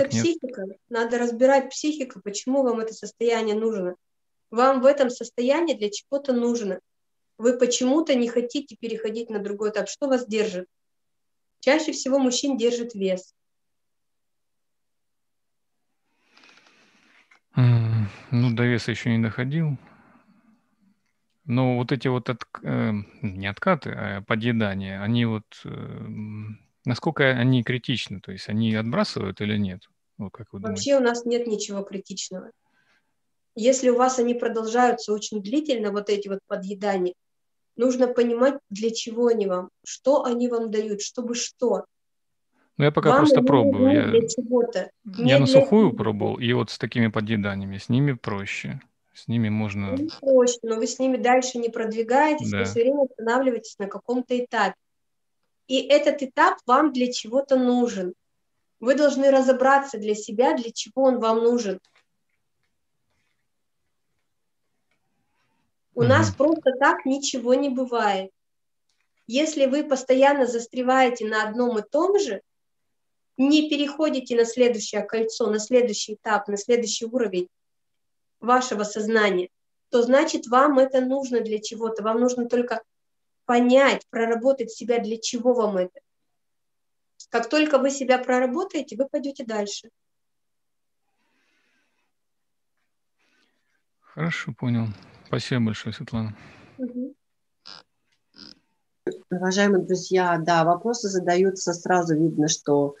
это психика. Нет. Надо разбирать психику, почему вам это состояние нужно. Вам в этом состоянии для чего-то нужно. Вы почему-то не хотите переходить на другой этап. Что вас держит? Чаще всего мужчин держит вес. Mm, ну, до веса еще не доходил. Но вот эти вот, от, э, не откаты, а подъедания, они вот... Э, насколько они критичны? То есть они отбрасывают или нет? Ну, как вы думаете? Вообще у нас нет ничего критичного. Если у вас они продолжаются очень длительно, вот эти вот подъедания, нужно понимать, для чего они вам, что они вам дают, чтобы что. Ну, я пока вам просто пробую. Я, для чего-то. я на сухую для... пробовал, и вот с такими подъеданиями, с ними проще. С ними можно... Не проще, но вы с ними дальше не продвигаетесь, да. Вы все время останавливаетесь на каком-то этапе. И этот этап вам для чего-то нужен. Вы должны разобраться для себя, для чего он вам нужен. У mm-hmm. нас просто так ничего не бывает. Если вы постоянно застреваете на одном и том же, не переходите на следующее кольцо, на следующий этап, на следующий уровень вашего сознания, то значит вам это нужно для чего-то. Вам нужно только... понять, проработать себя, для чего вам это. Как только вы себя проработаете, вы пойдете дальше. Хорошо, понял. Спасибо большое, Светлана. Угу. Уважаемые друзья, да, вопросы задаются, сразу видно, что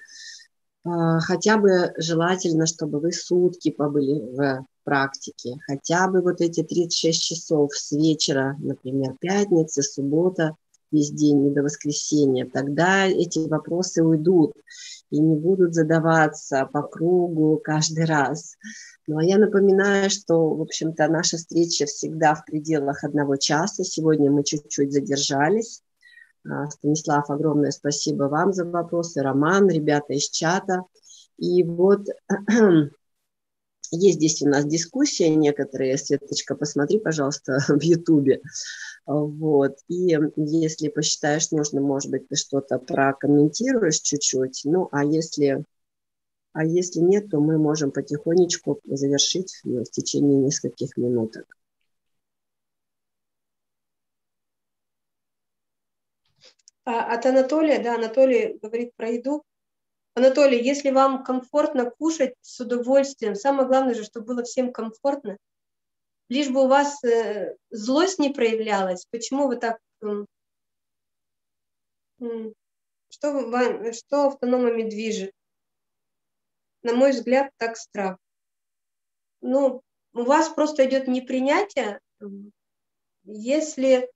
э, хотя бы желательно, чтобы вы сутки побыли в практики, хотя бы вот эти тридцать шесть часов с вечера, например, пятница, суббота, весь день и до воскресенья, тогда эти вопросы уйдут и не будут задаваться по кругу каждый раз. Ну, а я напоминаю, что, в общем-то, наша встреча всегда в пределах одного часа. Сегодня мы чуть-чуть задержались. Станислав, огромное спасибо вам за вопросы. Роман, ребята из чата. И вот... Есть здесь у нас дискуссия некоторые, Светочка, посмотри, пожалуйста, в Ютубе. Вот. И если посчитаешь нужно, может быть, ты что-то прокомментируешь чуть-чуть. Ну, а если, а если нет, то мы можем потихонечку завершить ну, в течение нескольких минуток. От Анатолия, да, Анатолий говорит про еду. Анатолий, если вам комфортно кушать, с удовольствием, самое главное же, чтобы было всем комфортно, лишь бы у вас э, злость не проявлялась, почему вы так... Э, э, что, вам, что автономами движет? На мой взгляд, так страх. Ну, у вас просто идет непринятие. Если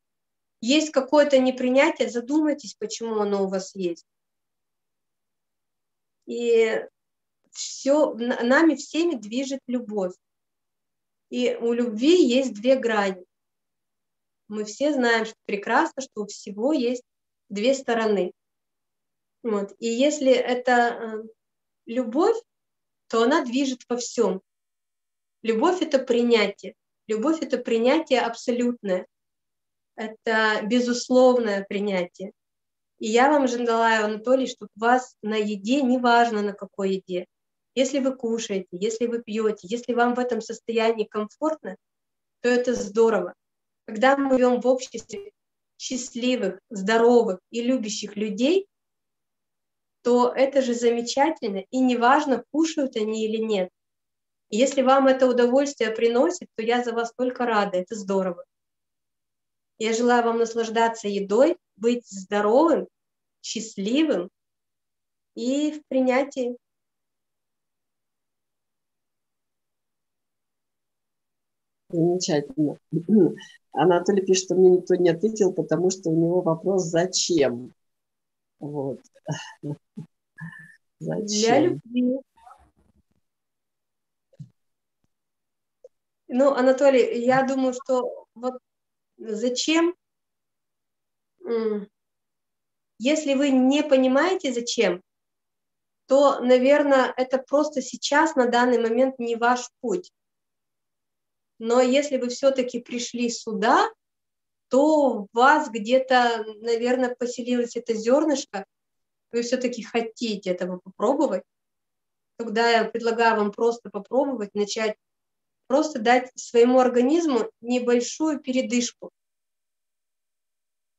есть какое-то непринятие, задумайтесь, почему оно у вас есть. И все, нами всеми движет любовь. И у любви есть две грани. Мы все знаем прекрасно, что у всего есть две стороны. Вот. И если это любовь, то она движет во всем. Любовь — это принятие. Любовь — это принятие абсолютное. Это безусловное принятие. И я вам желаю, Анатолий, чтобы вас на еде, неважно на какой еде, если вы кушаете, если вы пьете, если вам в этом состоянии комфортно, то это здорово. Когда мы живем в обществе счастливых, здоровых и любящих людей, то это же замечательно, и неважно, кушают они или нет. И если вам это удовольствие приносит, то я за вас только рада, это здорово. Я желаю вам наслаждаться едой, быть здоровым, счастливым и в принятии. Замечательно. Анатолий пишет, что мне никто не ответил, потому что у него вопрос «Зачем?». Вот. Зачем? Для любви. Ну, Анатолий, я думаю, что вот зачем? Если вы не понимаете, зачем, то, наверное, это просто сейчас, на данный момент, не ваш путь. Но если вы все-таки пришли сюда, то у вас где-то, наверное, поселилось это зернышко, вы все-таки хотите этого попробовать. Тогда я предлагаю вам просто попробовать, начать просто дать своему организму небольшую передышку.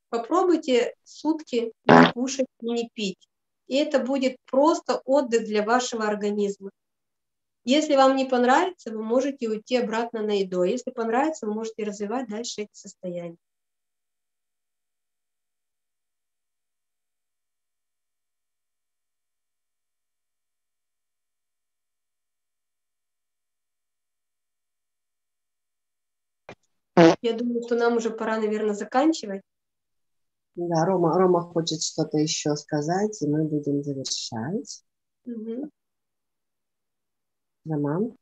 Попробуйте сутки не кушать, не пить. И это будет просто отдых для вашего организма. Если вам не понравится, вы можете уйти обратно на еду. Если понравится, вы можете развивать дальше это состояние. Я думаю, что нам уже пора, наверное, заканчивать. Да, Рома, Рома хочет что-то еще сказать, и мы будем завершать. Угу. Роман.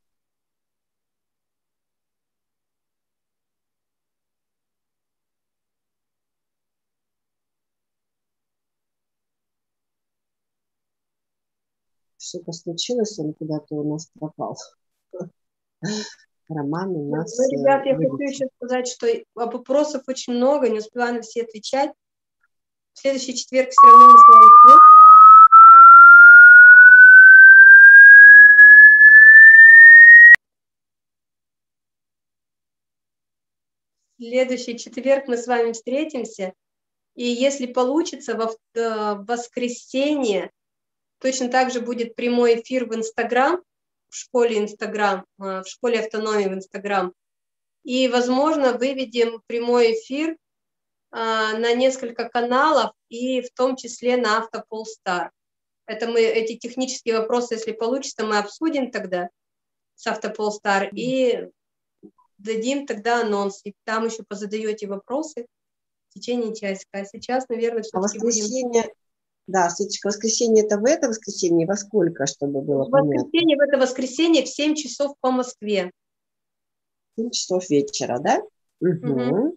Что-то случилось, он куда-то у нас пропал. Роман у нас... Ну, ребят, я хочу еще сказать, что вопросов очень много, не успеваю на все отвечать. В следующий четверг все равно мы с вами встретимся. В следующий четверг мы с вами встретимся. И если получится, во воскресенье точно так же будет прямой эфир в Инстаграм, в школе Инстаграм, в школе автономии в Инстаграм. И, возможно, выведем прямой эфир на несколько каналов, и в том числе на Автополстар. Это мы, эти технические вопросы, если получится, мы обсудим тогда с Автополстар и дадим тогда анонс. И там еще позадаете вопросы в течение часика. А сейчас, наверное, все-таки а воскресенье... будем... Да, Светочка, воскресенье это в это воскресенье во сколько, чтобы было понятно? Воскресенье в это воскресенье в семь часов по Москве. семь часов вечера, да? Угу. Угу.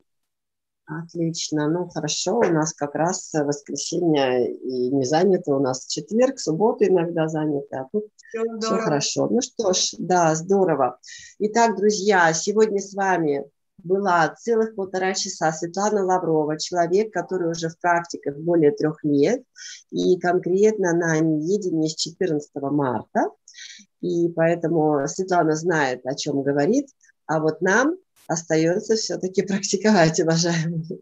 Отлично, ну хорошо, у нас как раз воскресенье и не занято, у нас четверг, суббота иногда занято, а тут все, все хорошо. Ну что ж, да, здорово. Итак, друзья, сегодня с вами была целых полтора часа Светлана Лаврова, человек, который уже в практиках более трех лет, и конкретно на Амиедении с четырнадцатого марта, и поэтому Светлана знает, о чем говорит, а вот нам остается все-таки практиковать, уважаемые.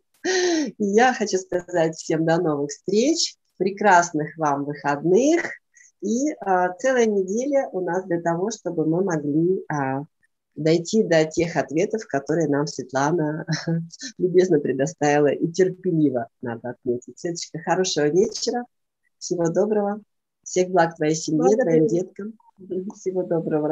Я хочу сказать всем до новых встреч, прекрасных вам выходных, и а, целая неделя у нас для того, чтобы мы могли а, дойти до тех ответов, которые нам Светлана любезно предоставила и терпеливо, надо отметить. Светочка, хорошего вечера, всего доброго, всех благ твоей семье, благодарю твоим деткам, всего доброго.